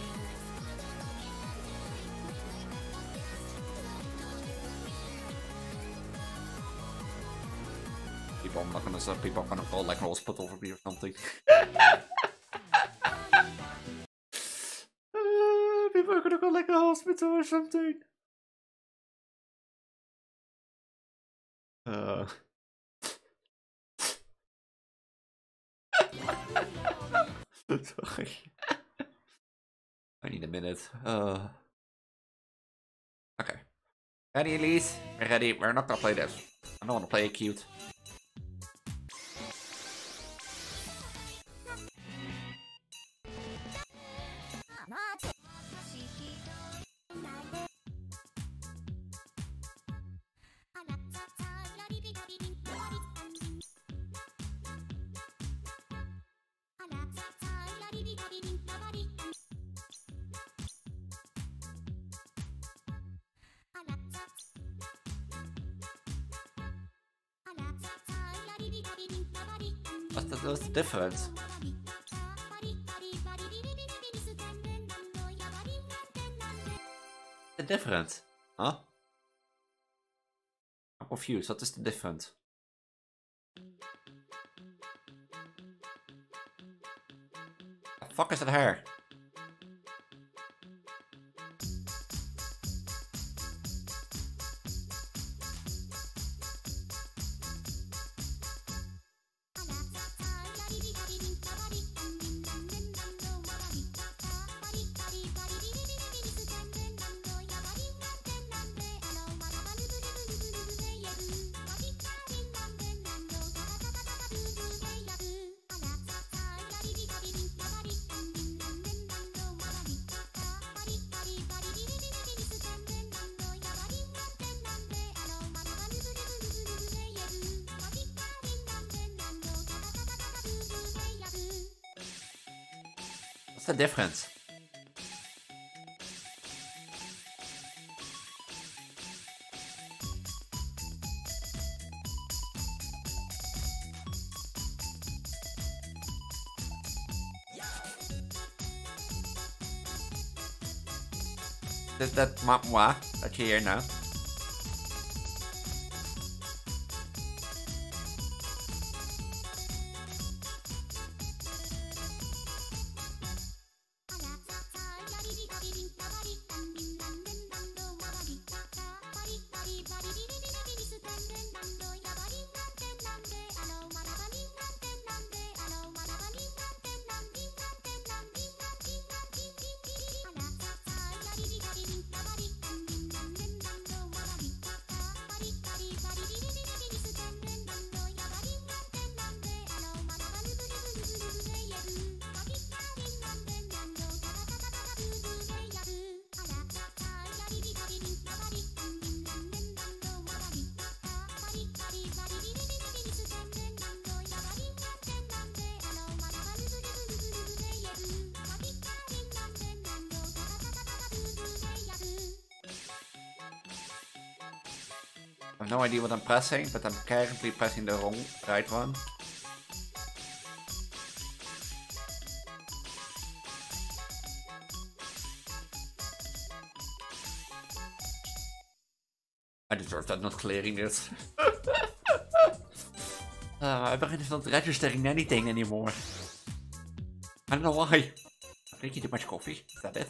People, I'm not gonna stop. People are gonna call like an hospital for me or something. People are gonna call like a hospital or something. Sorry. I need a minute. Okay. Ready, Elise? We're ready. We're not gonna play this. I don't wanna play it cute. What's the difference? The difference? Huh? I'm confused. What is the difference? The fuck is that hair? What's the difference? Is that moi that you hear now? I have no idea what I'm pressing, but I'm currently pressing the wrong right one. I deserve that not clearing this. My brain is not registering anything anymore. I don't know why. I'm drinking too much coffee, is that it?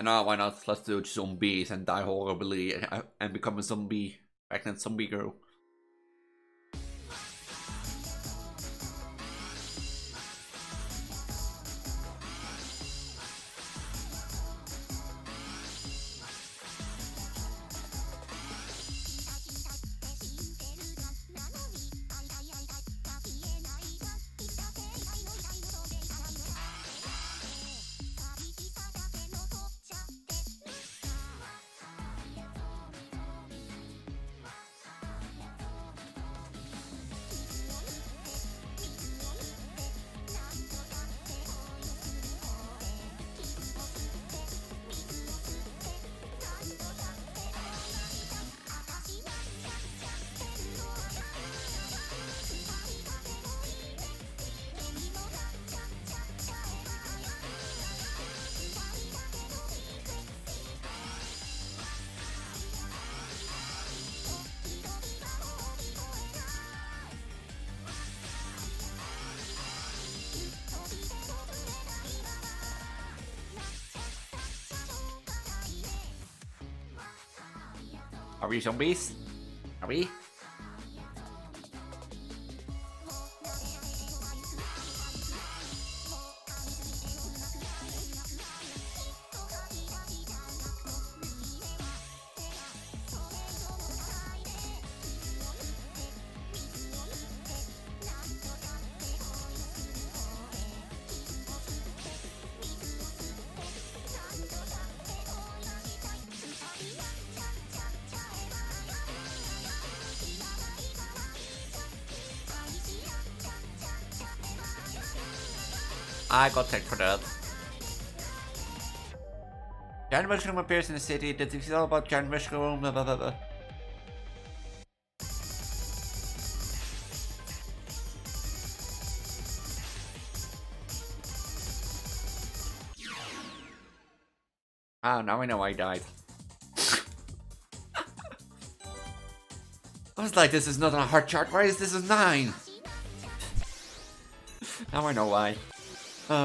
No, why not? Let's do zombies and die horribly and become a zombie, pregnant zombie girl. Are we zombies? Are we? I got tech for that. Giant mushroom appears in the city. The TV is all about giant mushroom. Blah, blah, blah, blah. Oh, now I know I died. I was like, this is not a hard chart. Why is this a 9? Now I know why. Zijn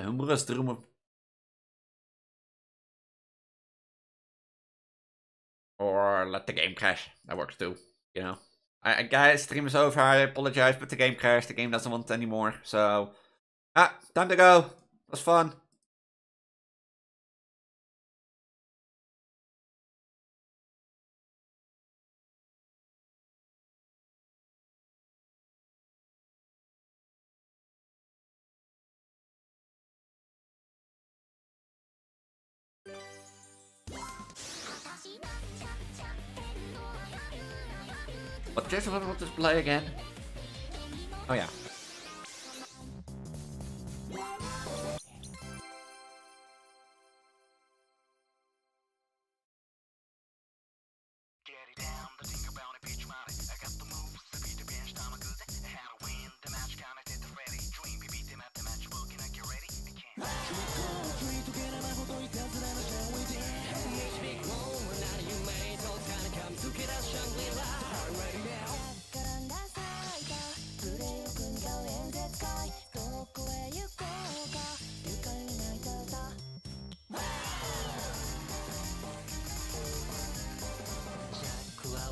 humorous dromen. Or let the game crash. That works too, you know. Guys, stream is over. I apologize, but the game crashed. The game doesn't want anymore. So, time to go. It was fun. But Jason wants to play again. Oh yeah.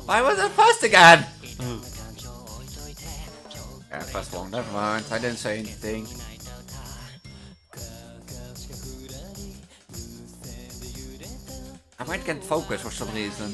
Why was I fast again? Yeah, fast long, never mind. I didn't say anything. I might get focused for some reason.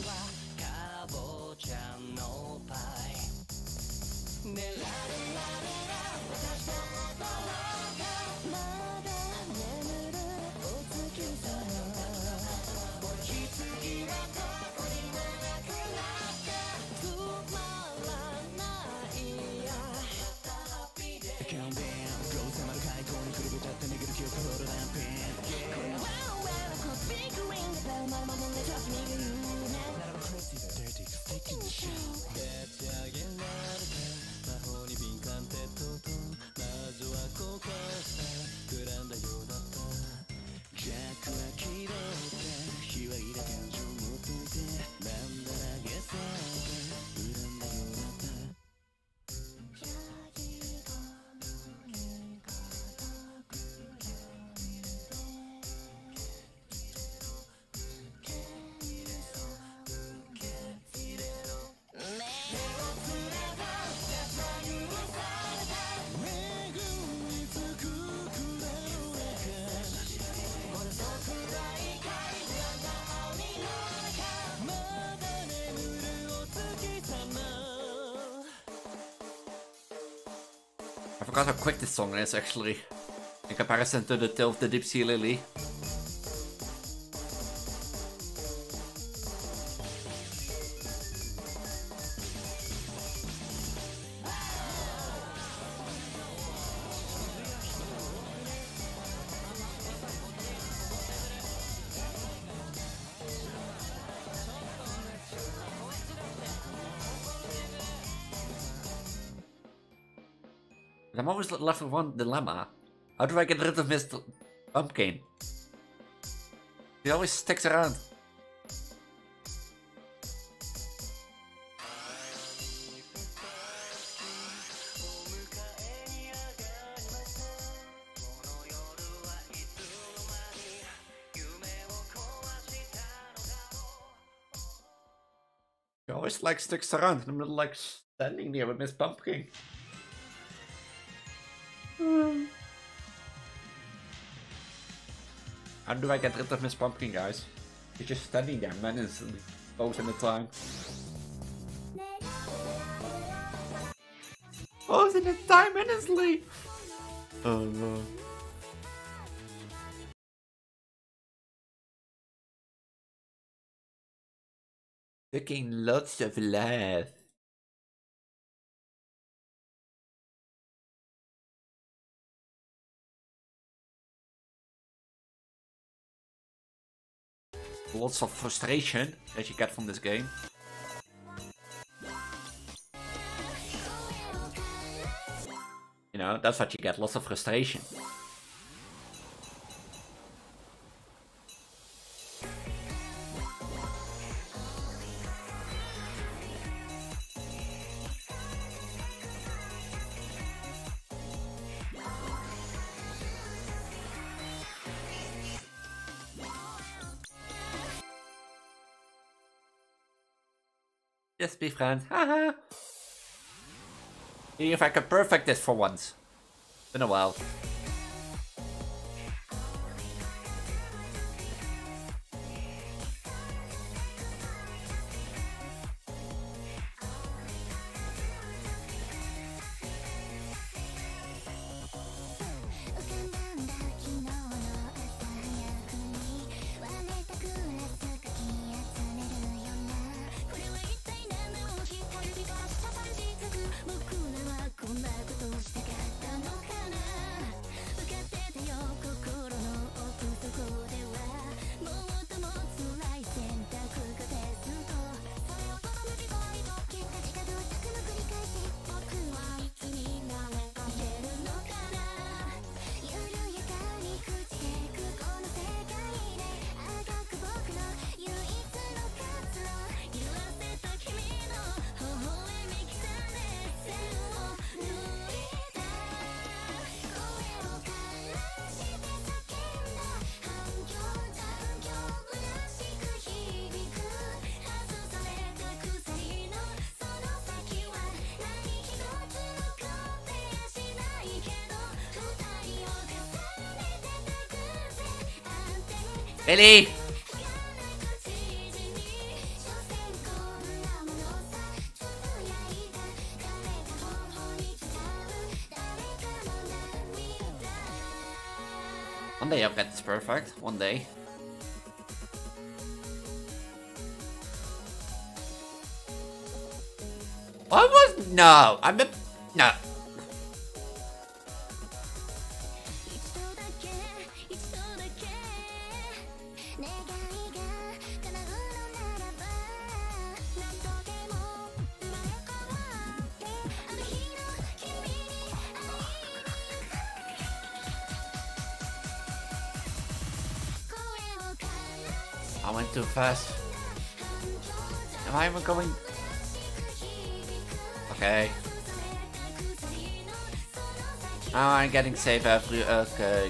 I forgot how quick this song is, actually, in comparison to the Tale of the Deep Sea Lily. I'm always left with one dilemma. How do I get rid of Mr. Pumpkin? He always sticks around. He always like sticks around and I'm not like standing there with Miss Pumpkin. How do I get rid of Miss Pumpkin, guys? She's just standing there menacingly, both in the time. Both in the time menacingly! Oh no. Taking lots of love. Lots of frustration that you get from this game. You know, that's what you get, lots of frustration. Just be friends, haha. See if I can perfect this for once. Been a while. Really? One day I'll get this perfect, one day. I was no, I'm a no. Fast. Am I even going? Okay. Oh, I'm getting safe every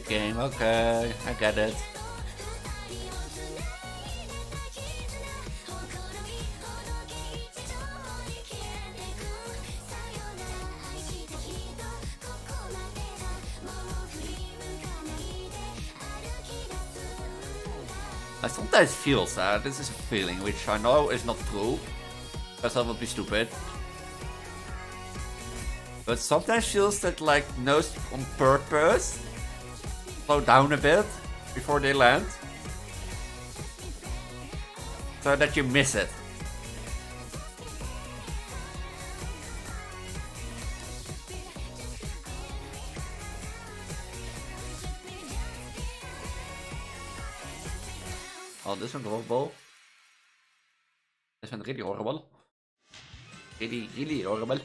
game. Okay, I get it. It feels that this is a feeling which I know is not true, because that would be stupid. But sometimes feels that like nose on purpose slow down a bit before they land, so that you miss it. This one's horrible. This one's really horrible. Really, really horrible.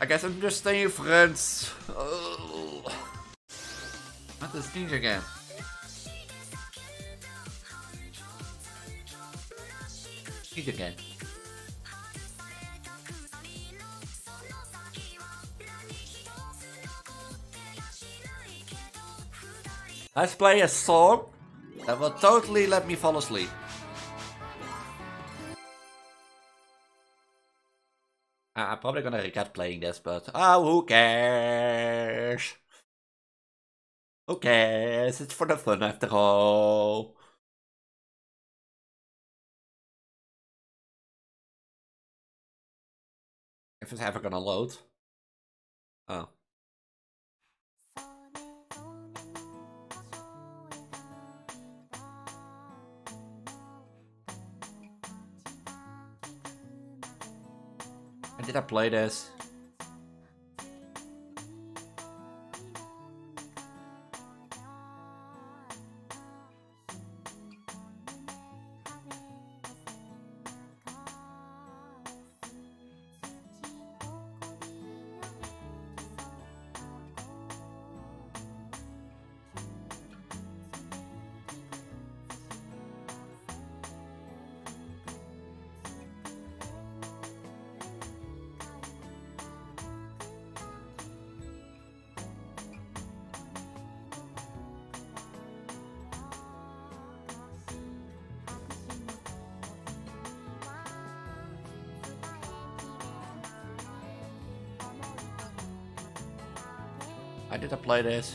I guess I'm just staying friends. Oh. What is this again? Sneeze again. Let's play a song. That will totally let me fall asleep. I'm probably gonna regret playing this, but oh, who cares? Who cares? It's for the fun after all. If it's ever gonna load. Oh. Did I play this? Did I play this?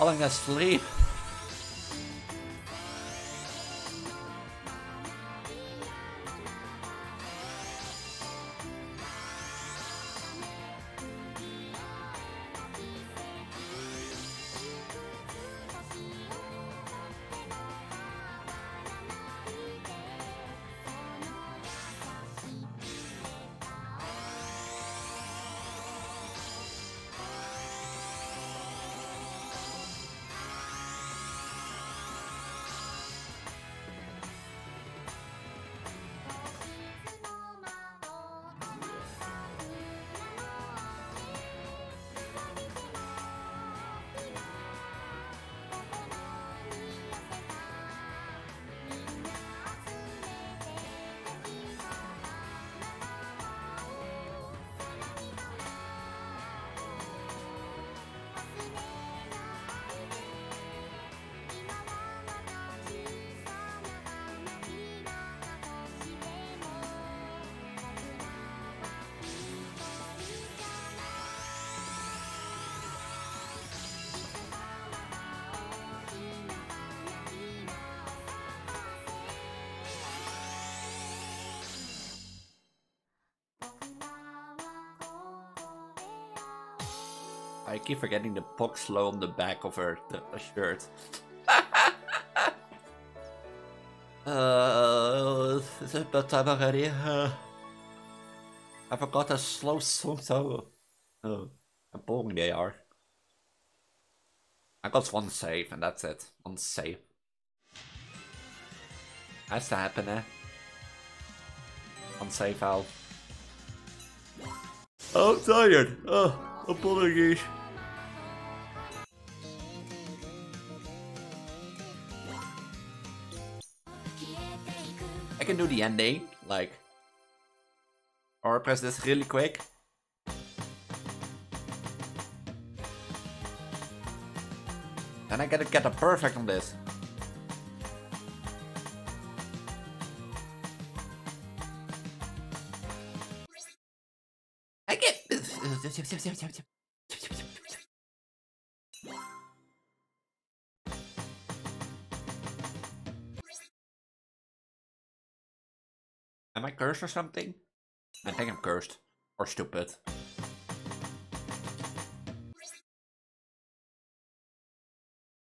I'm gonna sleep. I keep forgetting the pox low on the back of her shirt. Is it that time already? I forgot how slow songs are. Oh, how boring they are. I got one save and that's it. One save. That's to happen, eh? One save out. Oh, I'm tired. Oh, apologies. I can do the ending, like, or press this really quick. Then I gotta get a perfect on this. I get this. Am I cursed or something? I think I'm cursed. Or stupid.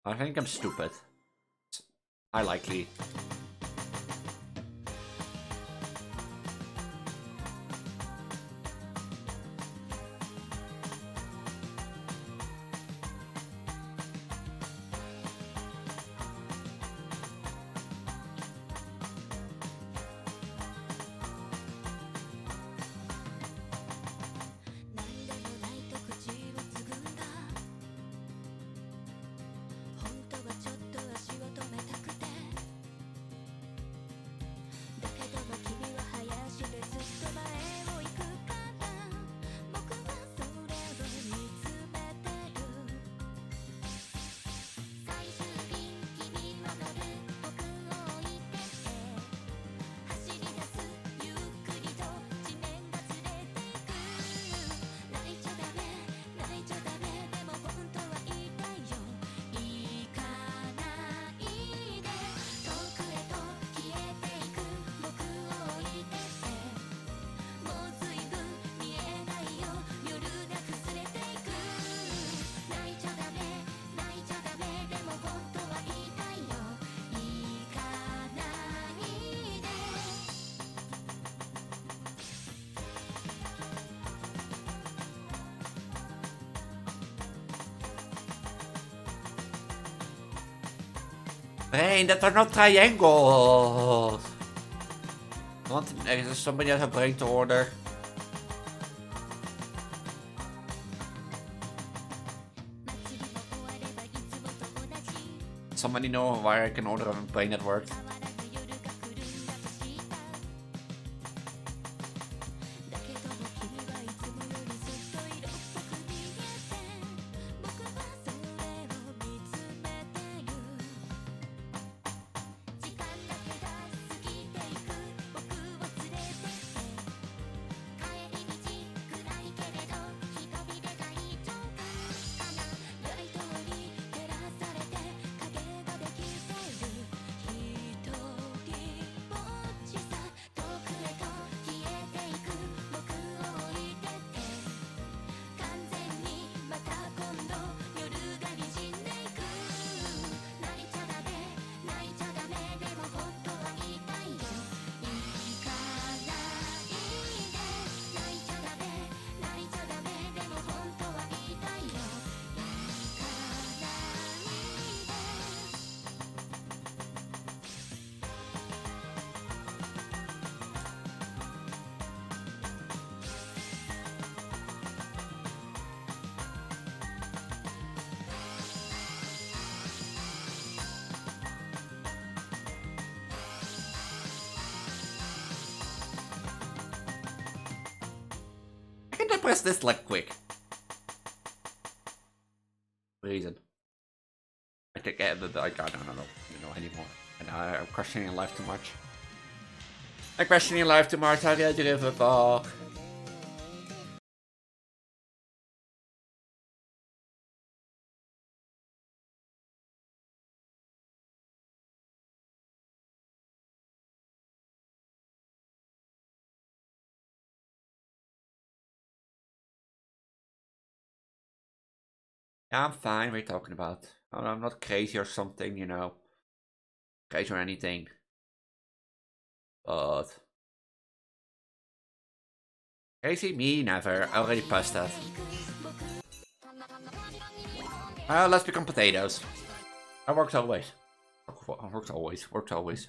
I think I'm stupid. Highly likely. Brain, that are not triangles! Want somebody has a brain to order? Somebody know where I can order a brain at work? Press this like quick. Reason. I think I don't know anymore. And I'm questioning life too much. I'm questioning life too much. How do I give a fuck? I'm fine, what are you talking about? I'm not crazy or something, you know. Crazy or anything. But... crazy? Me? Never. I already passed that. Well, let's become potatoes. That works always. Works always. Works always.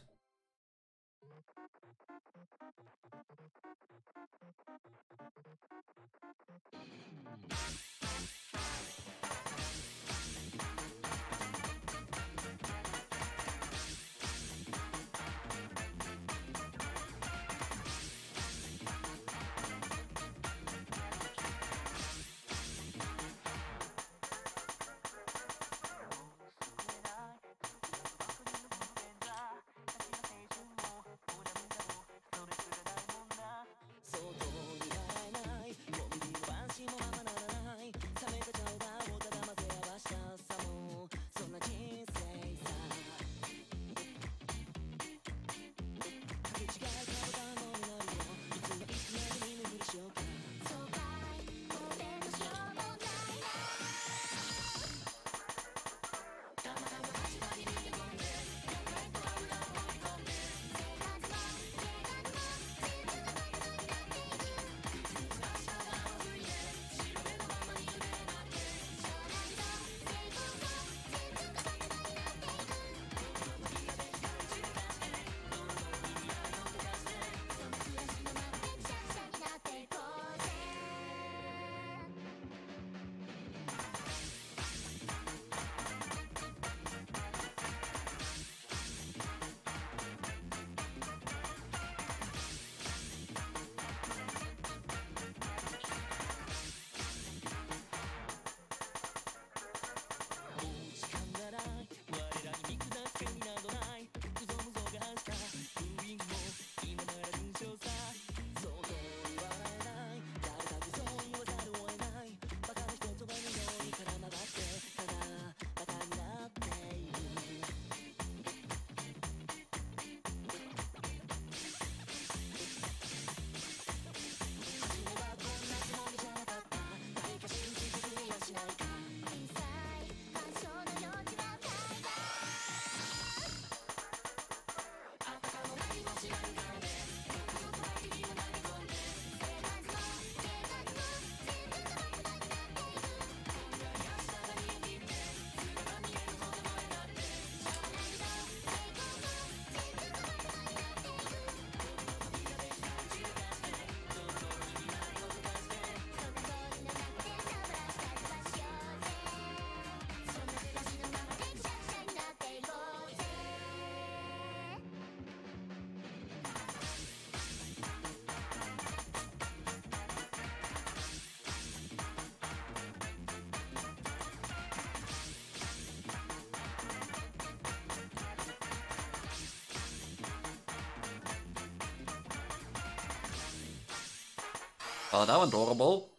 Oh, how adorable.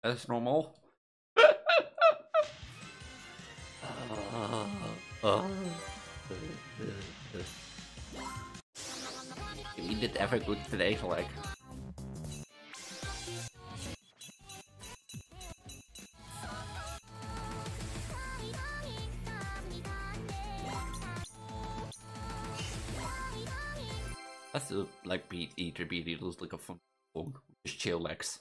That's normal. You did ever good today, like. That's the, like, beat eater beat eaters like a fun song. Just chill, Lex.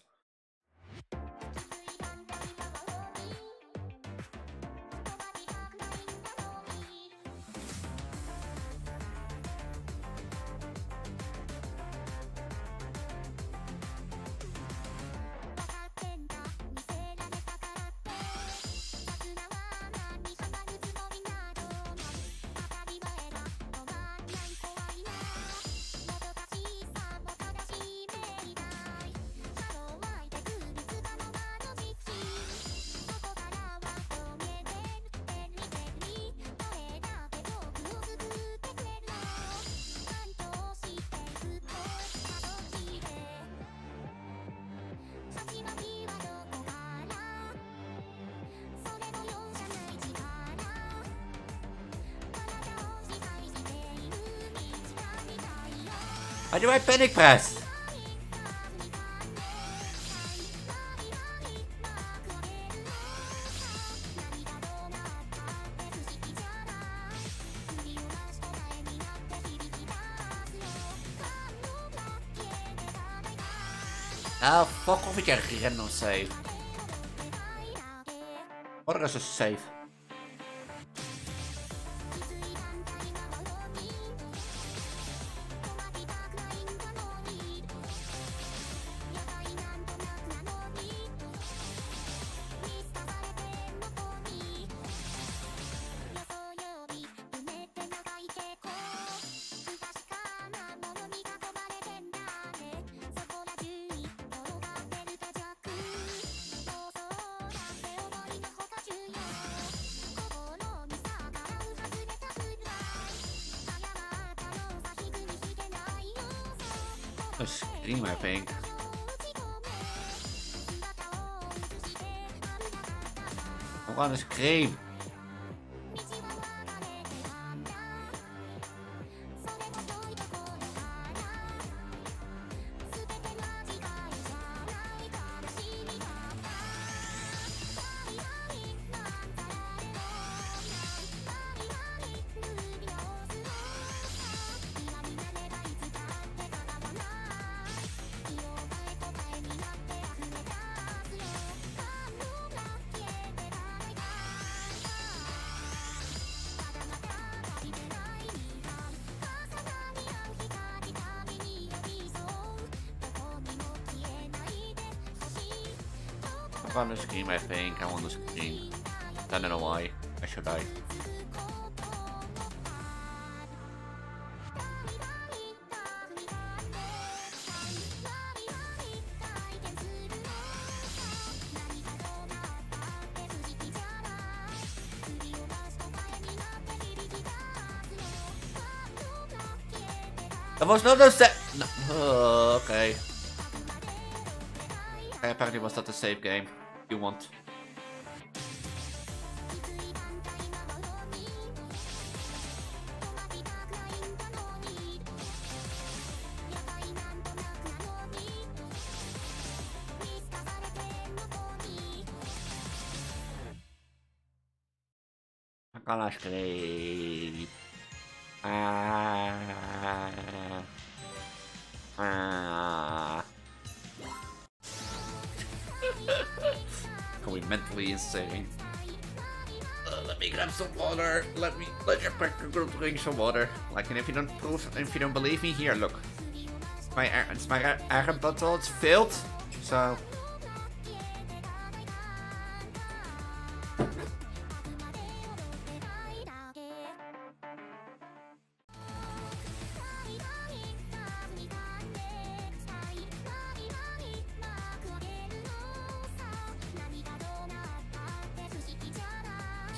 Why do I panic press? Ah, fuck off with your random save. What is a save? A scream, I think. I want to scream. I want to scream, I think. I want to scream. I don't know why. I should die. That was not a set. No. Oh, okay. Apparently, was that a save game? You want. I gotta scream. Mentally insane. Let me grab some water. Let your partner girl drink some water. Like, and if you don't believe me, here, look. It's my Arab bottle. It's filled. So.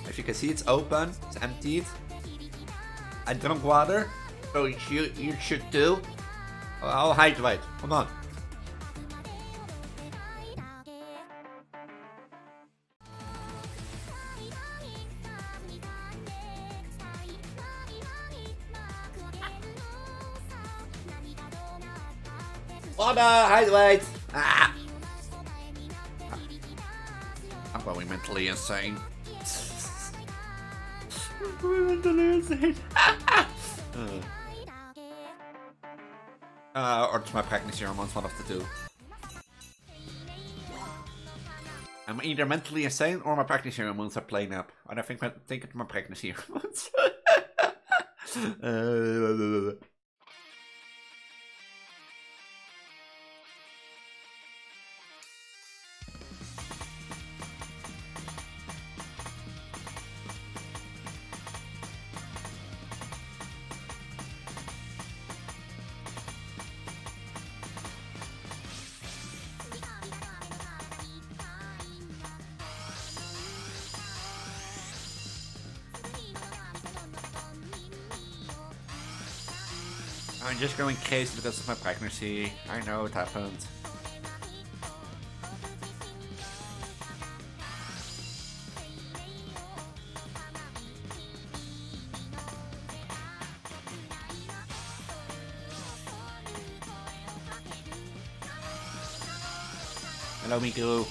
As you can see, it's open, it's emptied. I drunk water, so you should too. I'll hydrate. Come on. まだはいワイツ I'm going mentally insane. I'm going mentally insane. Or it's my practice here, I'm on one of the two. I'm either mentally insane or my practitioner moons are playing up. And I think it's my practitioner moons. I'm just going crazy because of my pregnancy. I know it happened. Hello, Miku.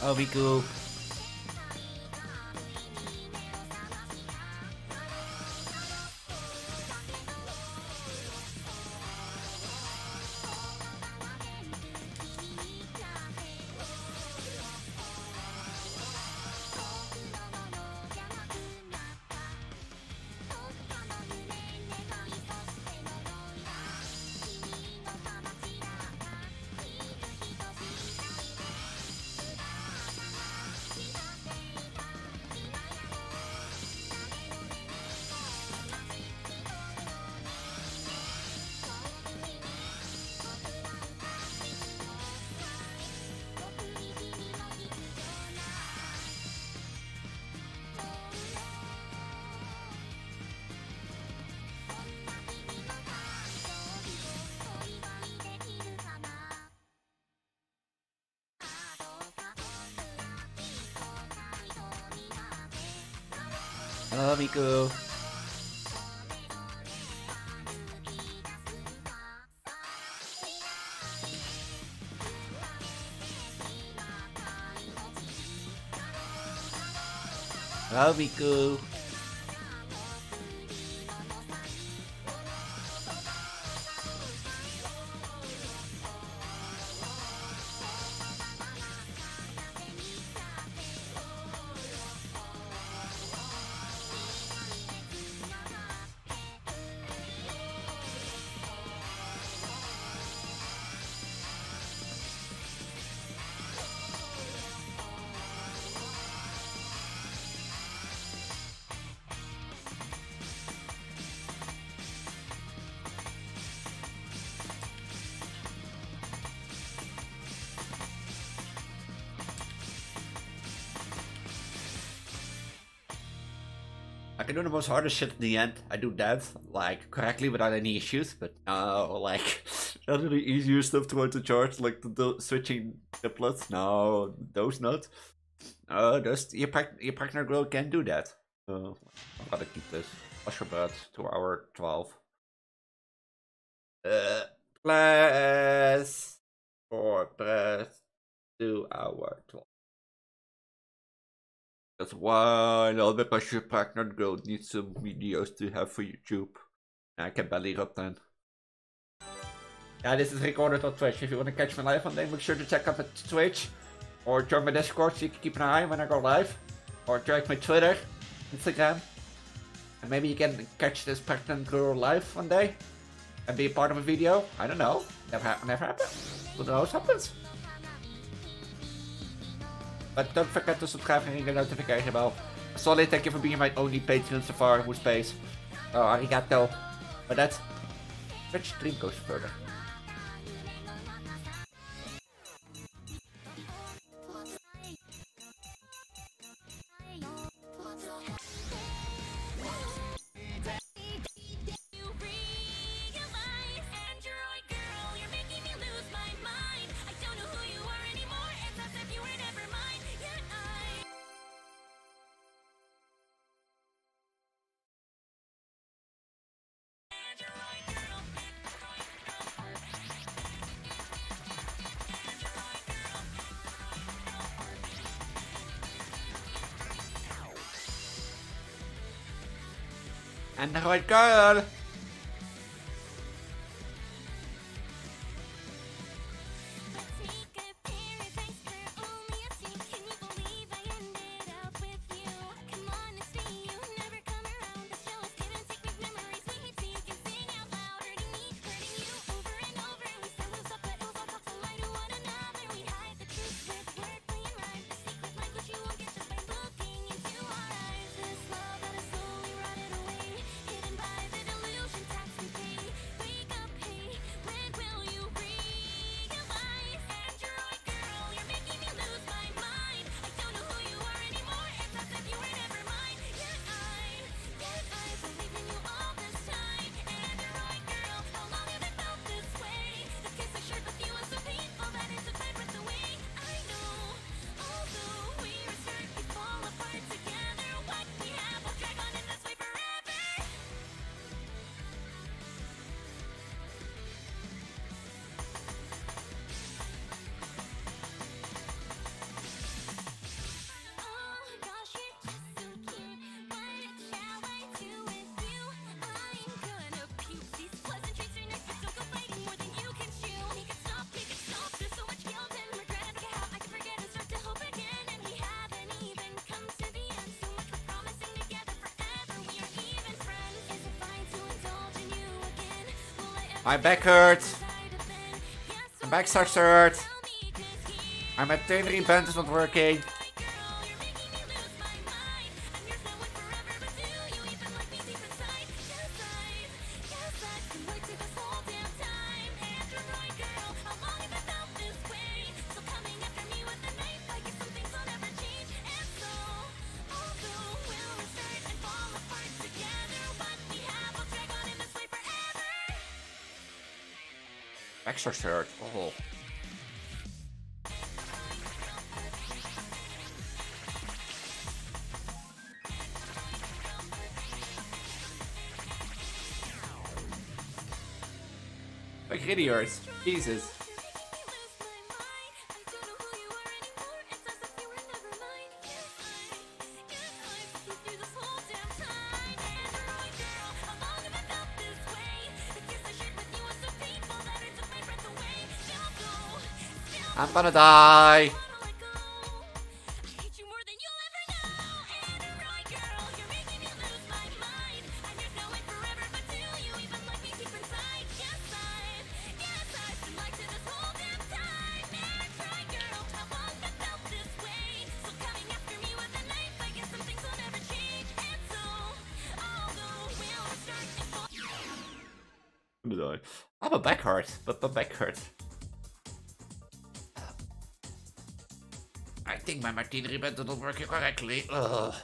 Oh, Miku. Hello, Miku. Hello, Miku. I do the most hardest shit in the end. I do that, like, correctly without any issues, but, like, not really easier stuff to want to charge, like the switching the plots. No, those not. Just your partner girl can do that. I gotta keep this. Usherbird to hour 12. Plus 4 plus 2 hour 12. That's why all the pressure partner girl needs some videos to have for YouTube. I can barely up then. Yeah, this is recorded on Twitch. If you want to catch me live one day, make sure to check out the Twitch or join my Discord so you can keep an eye when I go live, or check my Twitter, Instagram, and maybe you can catch this pregnant girl live one day and be a part of a video. I don't know. Never happened. Who knows? Happens. But don't forget to subscribe and ring the notification bell. Solid, thank you for being my only patron so far who pays. Oh, arigato. But that's... which stream goes further. And the right girl! My back hurts. My back starts to hurt. My tendon band is not working. Extra shirt. Oh. Like idiots. Jesus. I'm gonna die. I'm a back hurt, but the back hurt. I think my martini ribbon didn't work correctly. Ugh.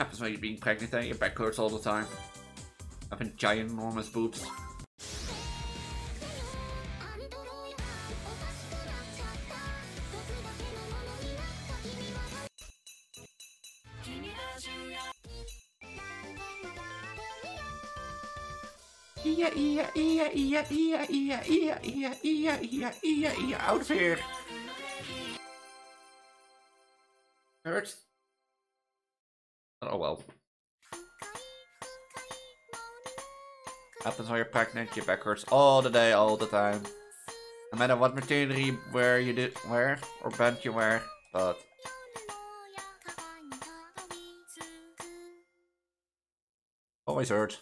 Happens when you're being pregnant and your back hurts all the time. Having giant, enormous boobs. Yeah, out of here. Hurts. Oh well. Happens when you're pregnant, your back hurts all the day, all the time. No matter what machinery wear or band you wear, but always hurt.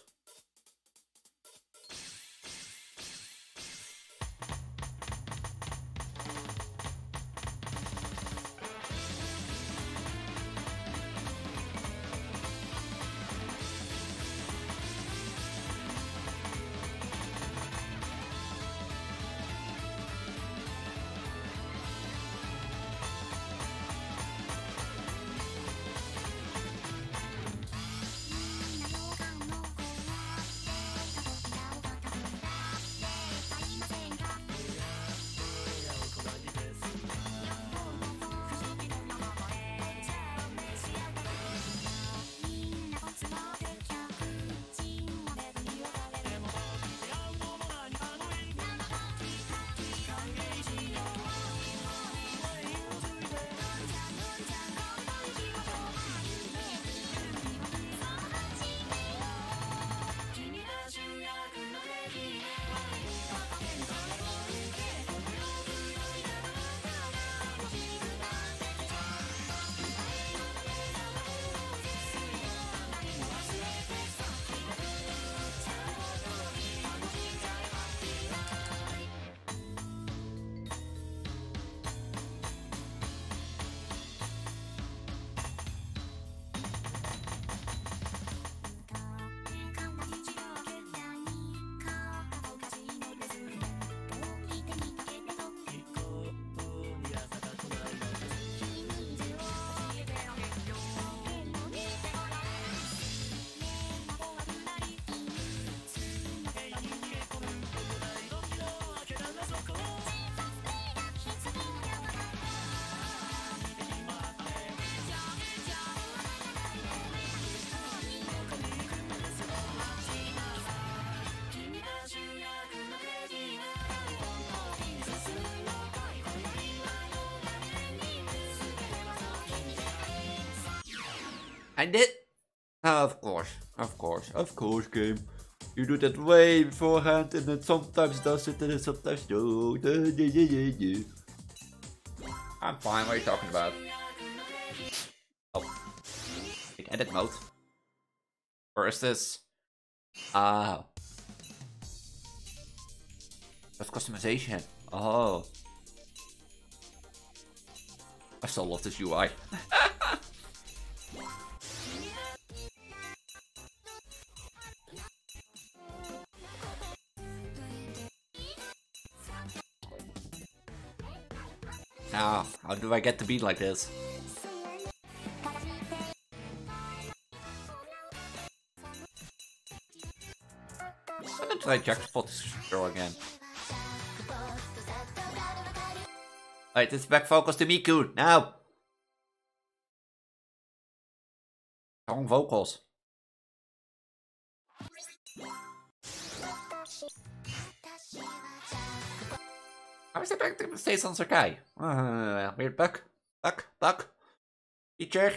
I did? Of course, game. You do that way beforehand and then sometimes does it and then sometimes don't. I'm fine, what are you talking about? Oh. In edit mode. Or is this? Ah. That's customization. Oh. I still love this UI. Ah, how do I get to be like this? I'm gonna try Jackpot Girl again. Alright, it's back focus to Miku, now! Strong vocals. I was back to the States on Sakai. We're back. Teacher.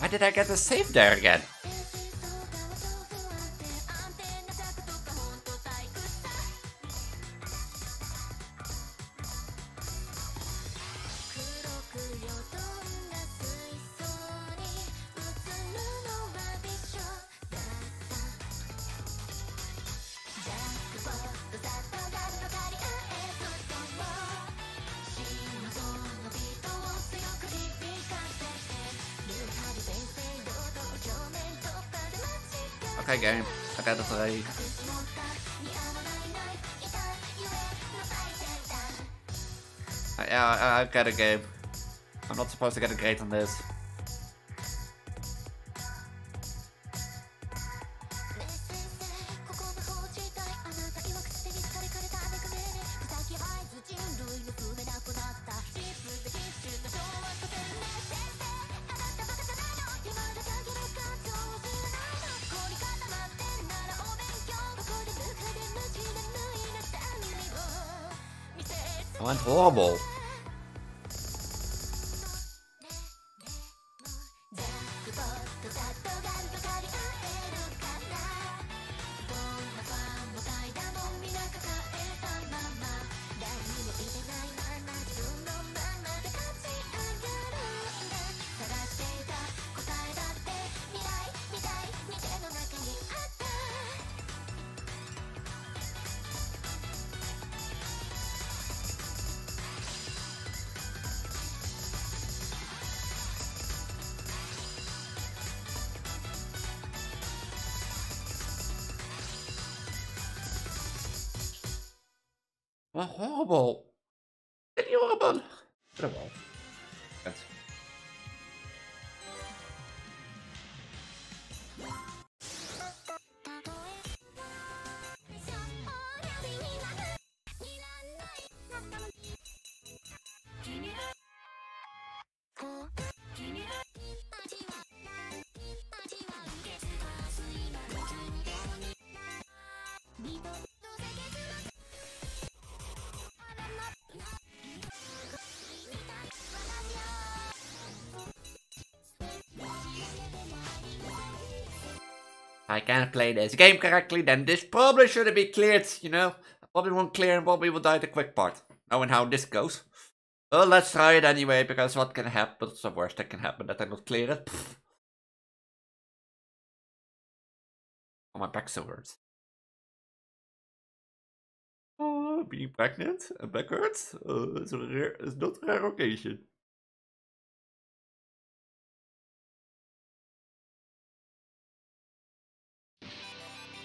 Why did I get the save there again? Hi game, Takata-sarai. I get a game. I'm not supposed to get a grade on this. That's horrible. Horrible! It's horrible! Horrible. Yes. I can't play this game correctly, then this probably shouldn't be cleared, you know? I probably won't clear and probably will die the quick part. Knowing how this goes. Well, let's try it anyway, because what can happen? What's the worst that can happen? That I don't clear it? Pfft. Oh, my back's so hurts. Oh, being pregnant and back hurts? It's, it's not a rare occasion.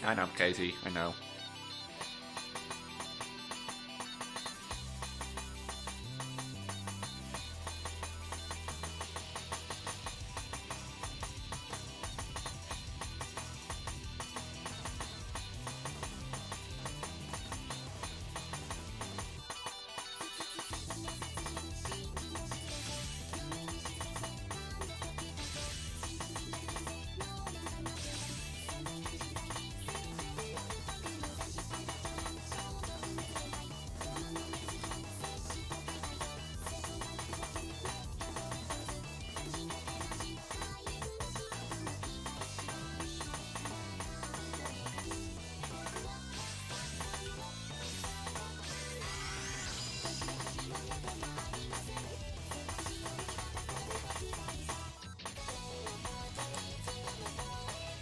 I know, I'm crazy, I know.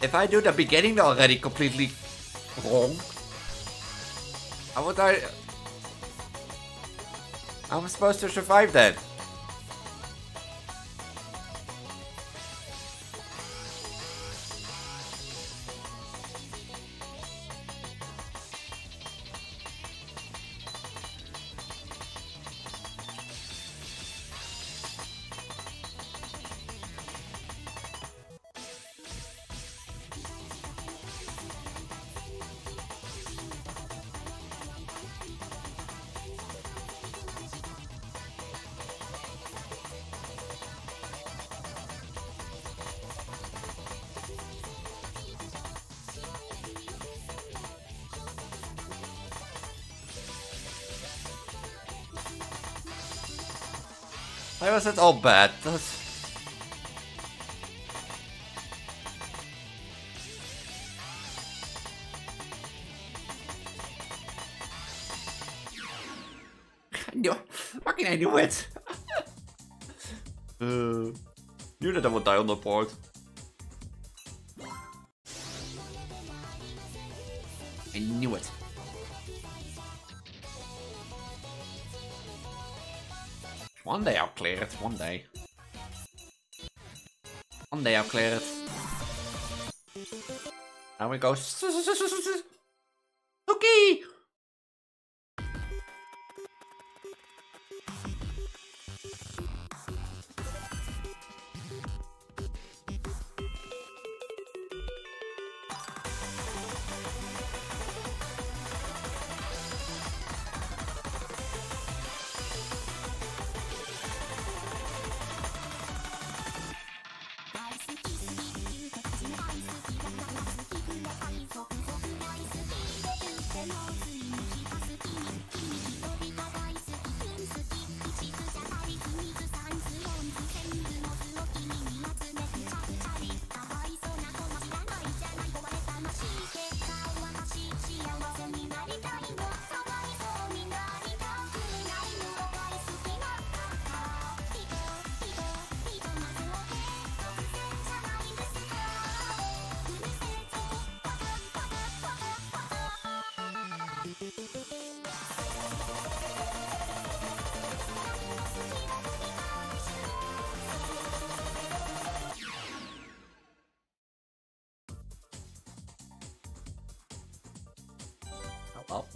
If I do the beginning already completely wrong, how would I? How am I supposed to survive that? Why was it all bad? That's... Fucking I knew it! Knew that I would die on the board. I knew it. One day I'll clear it, one day. One day I'll clear it. I And we go, okay.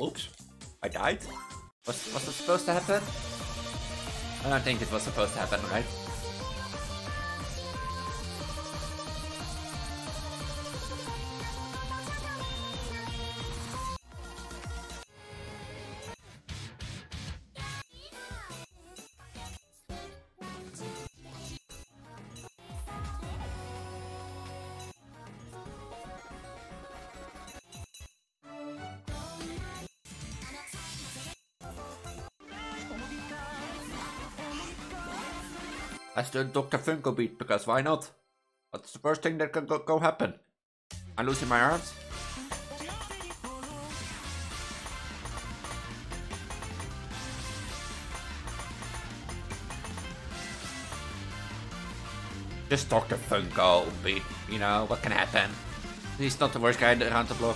Oops, I died? Was it supposed to happen? I don't think it was supposed to happen, right? Let's do Dr. Funko beat, because why not? That's the first thing that can go happen. I'm losing my arms. Just Dr. Funko beat, you know, what can happen? He's not the worst guy around the block.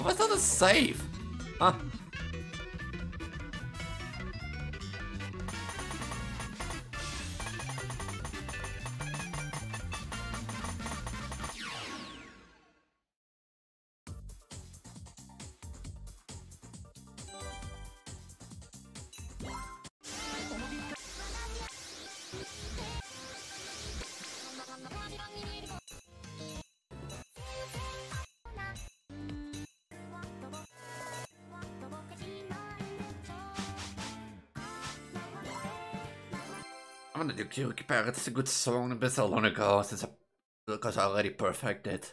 What's not a save? Huh? I'm gonna do Cute Parrot, it's a good song, but so long ago since because I already perfected.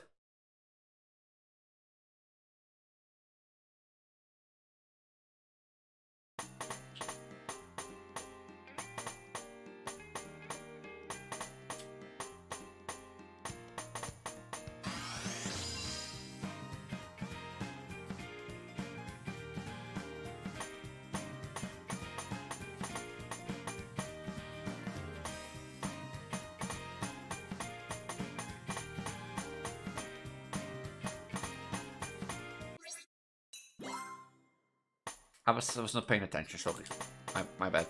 I was not paying attention, sorry. My bad.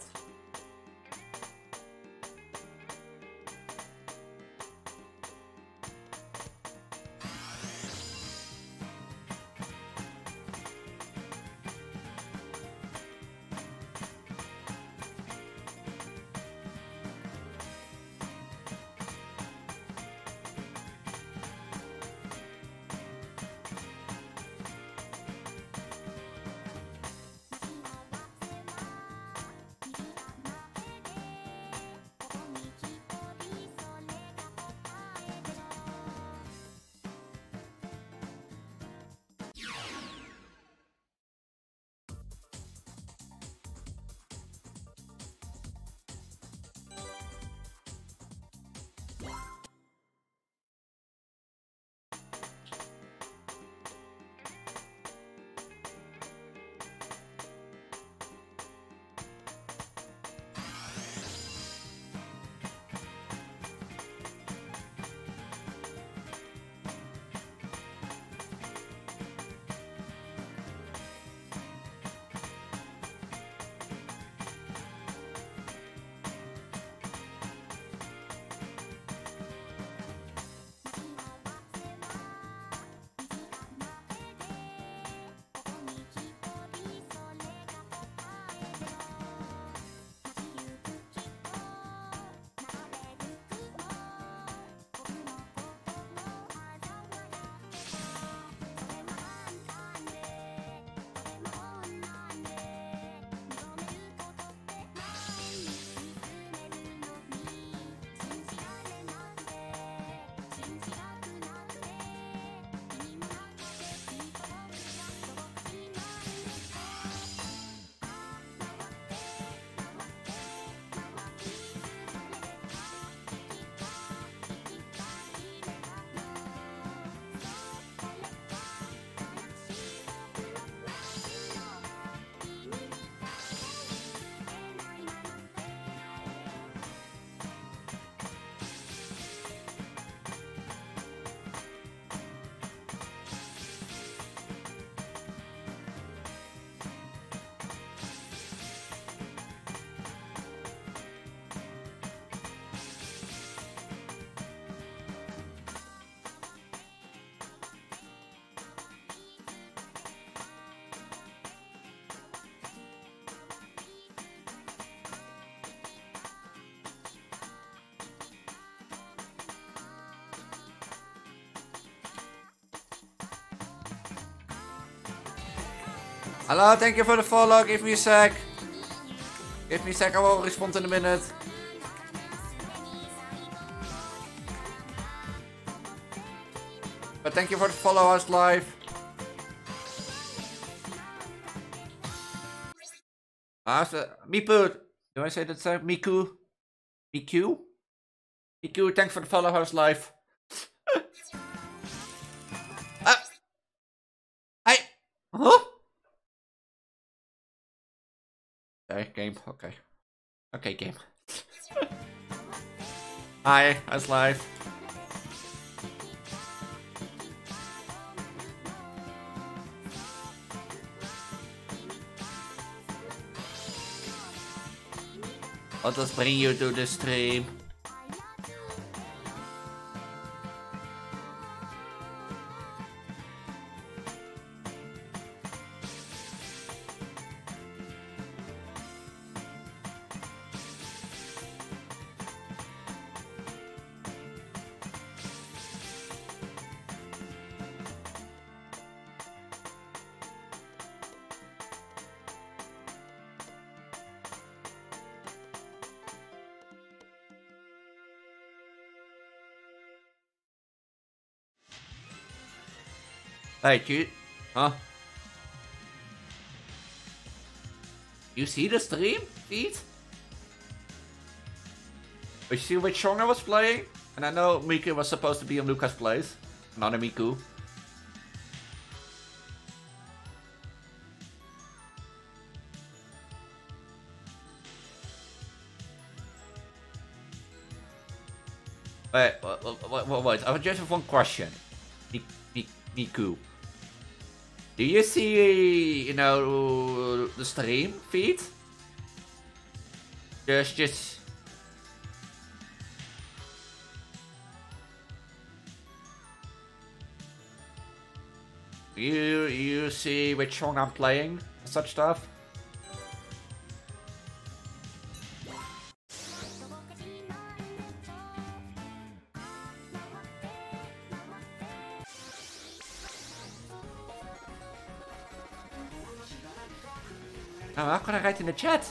Hello, thank you for the follow. Give me a sec. I will respond in a minute. But thank you for the follow us live. Miku. Do I say that sir? Miku? Miku? Miku, thanks for the follow us live. Huh? Okay, game. Okay. Okay, game. Hi, I was live. What does bring you to the stream? Hey, dude. Huh? You see the stream feed? You see which song I was playing? And I know Miku was supposed to be in Lucas' place. Not a Miku. Wait. I just have one question. Miku. Do you see, you know, the stream feed? Just. You see which song I'm playing? Such stuff? How can I write in the chat?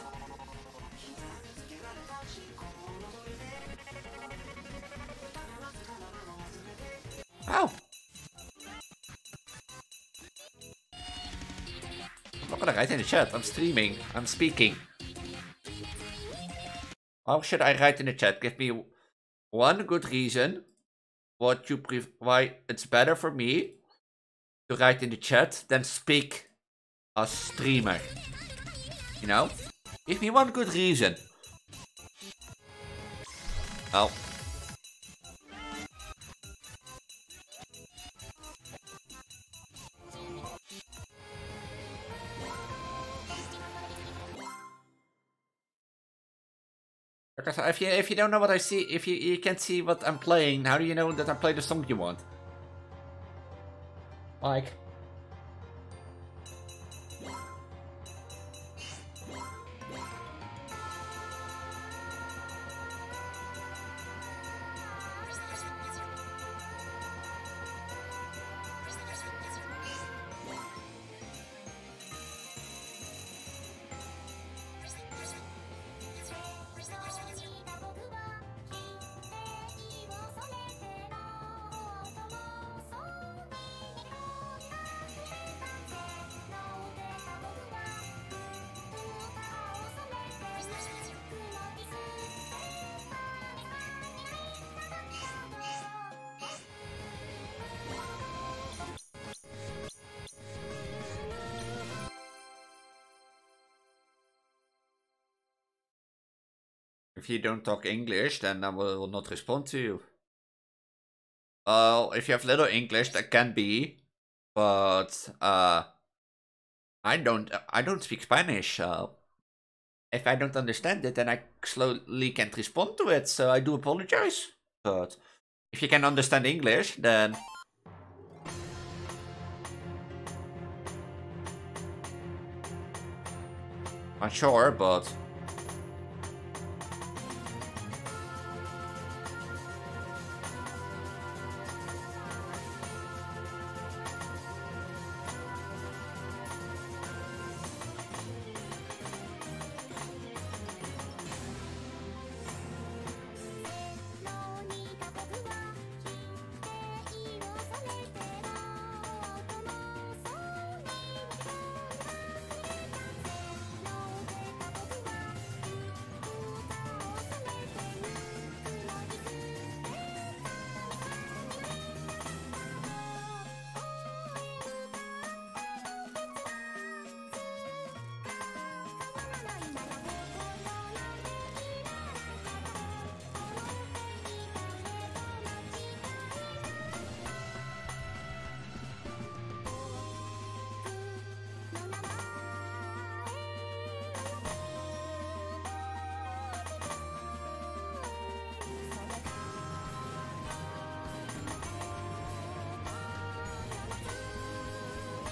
How? I'm not gonna write in the chat. I'm streaming. I'm speaking. How should I write in the chat? Give me one good reason what you why it's better for me to write in the chat than speak as streamer. You know? Give me one good reason. Oh. Because if you don't know what I see, if you can't see what I'm playing, how do you know that I play the song you want? Like. If you don't talk English, then I will not respond to you. Well, if you have little English, that can be, but I don't speak Spanish. So if I don't understand it, then I slowly can't respond to it. So I do apologize. But if you can understand English, then. I'm sure, but.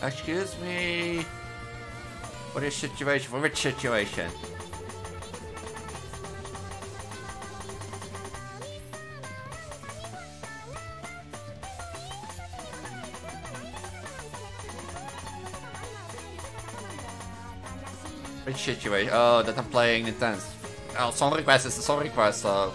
Excuse me. What is situation? What is situation? Which situation? Oh, that I'm playing intense. Oh, song request is a song request, so.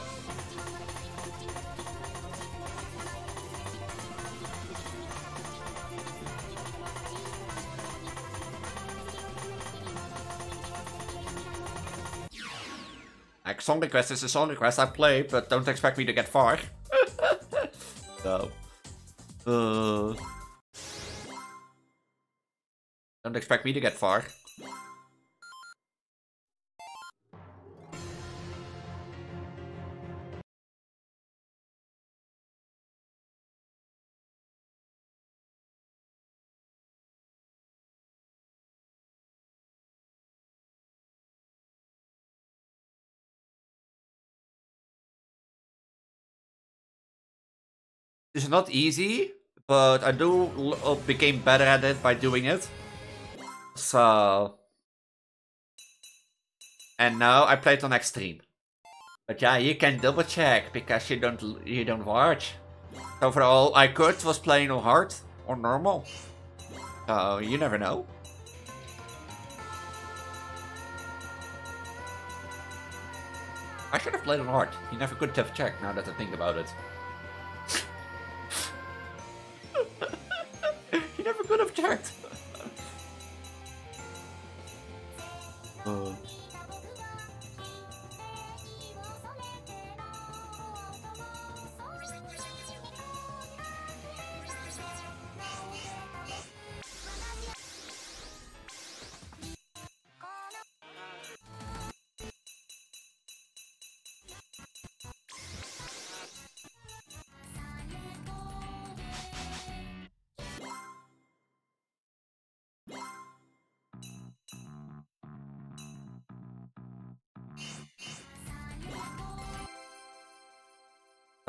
Like, song request is a song request I play, but don't expect me to get far. So. Don't expect me to get far. It's not easy, but I do became better at it by doing it. So, and now I play it on extreme. But yeah, you can double check because you don't watch. So for all I could was playing on hard or normal. So you never know. I should have played on hard. You never could have checked. Now that I think about it. You never could have checked.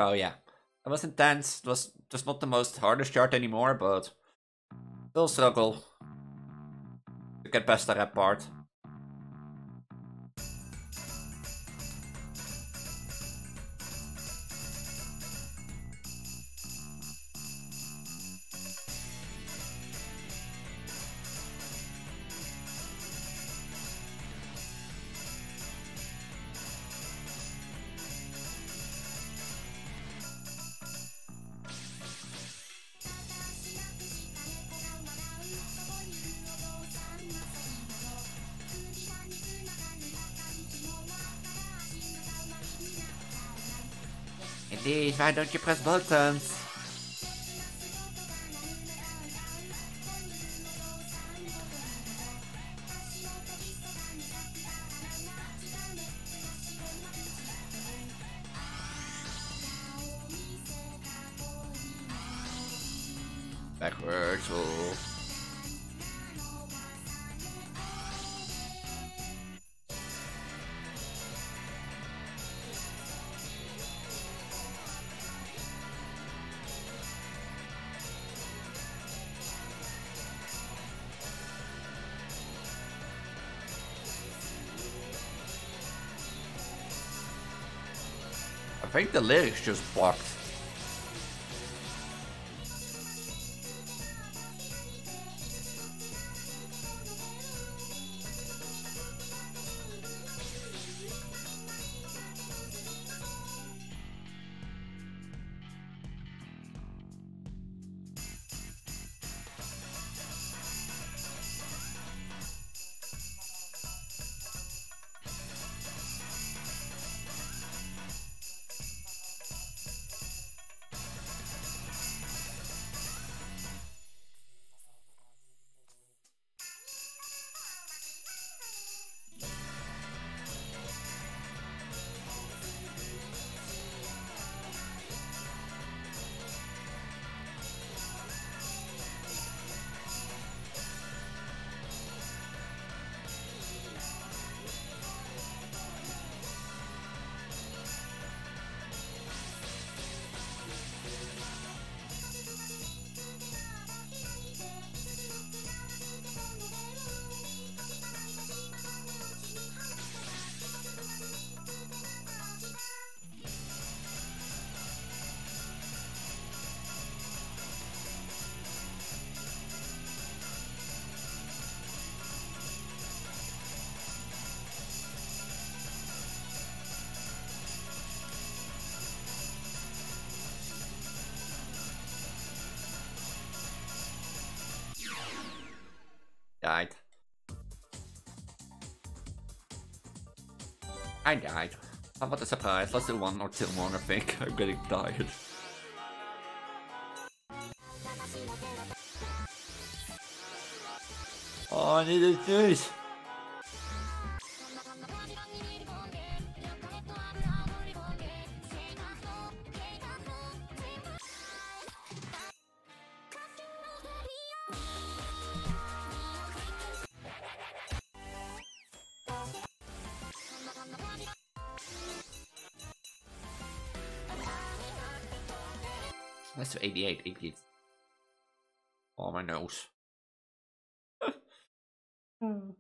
Oh yeah, it was intense. It was just not the most hardest chart anymore, but still struggle to get past the rap part. Why don't you press buttons? Backwards roll. I think the lyrics just blocked. I died. How about the surprise? Let's do one or two more. I think I'm getting tired. Oh, I need a juice. Let's do 88. Oh, my nose. Oh.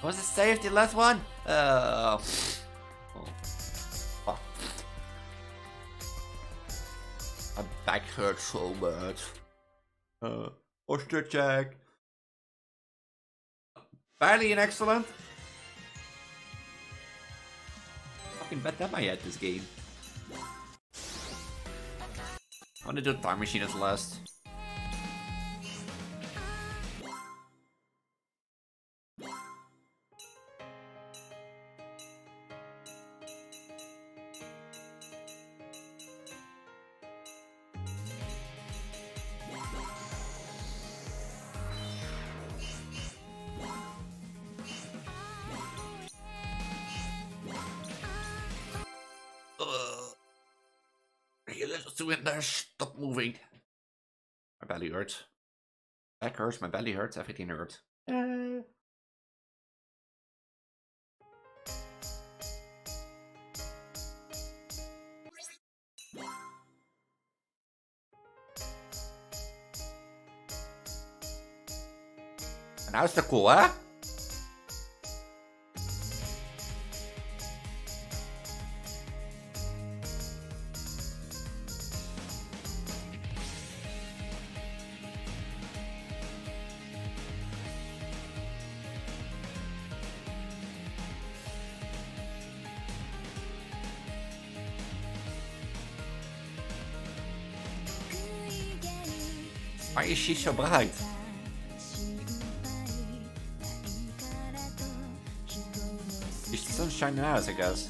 Was it safe, the last one? Oh. My back hurts so much. Posture check. Barely an excellent. Fucking bad that I had this game. I wanna do time machine at last. Stop moving. My belly hurts. Back hurts, my belly hurts, everything hurts. And now it's the cool, huh? Why is she so bright? It's the sunshine in the house, I guess.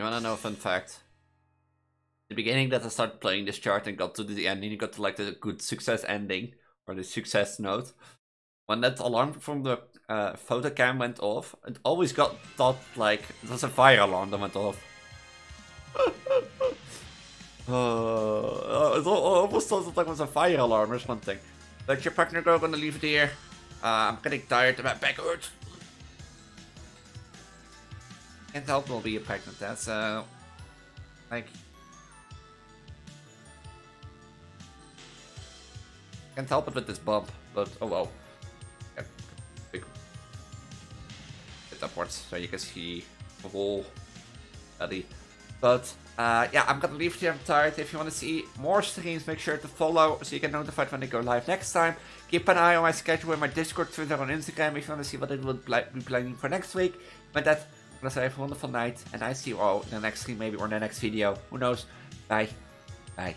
You wanna know a fun fact? The beginning that I started playing this chart and got to the end and you got to like the good success ending or the success note. When that alarm from the photo cam went off, it always got thought like it was a fire alarm that went off. It almost thought that it was a fire alarm or something. Like your partner girl gonna leave it here. I'm getting tired and my back hurts. Can't help will be pregnant, that's like can't help it with this bump, but oh well. Yeah, big bit upwards so you can see the whole body. But yeah, I'm gonna leave it here, I'm tired. If you wanna see more streams, make sure to follow so you get notified when they go live next time. Keep an eye on my schedule in my Discord, Twitter, and Instagram if you wanna see what I will be planning for next week. But that I'm gonna say have a wonderful night and I see you all in the next stream maybe or in the next video. Who knows? Bye. Bye.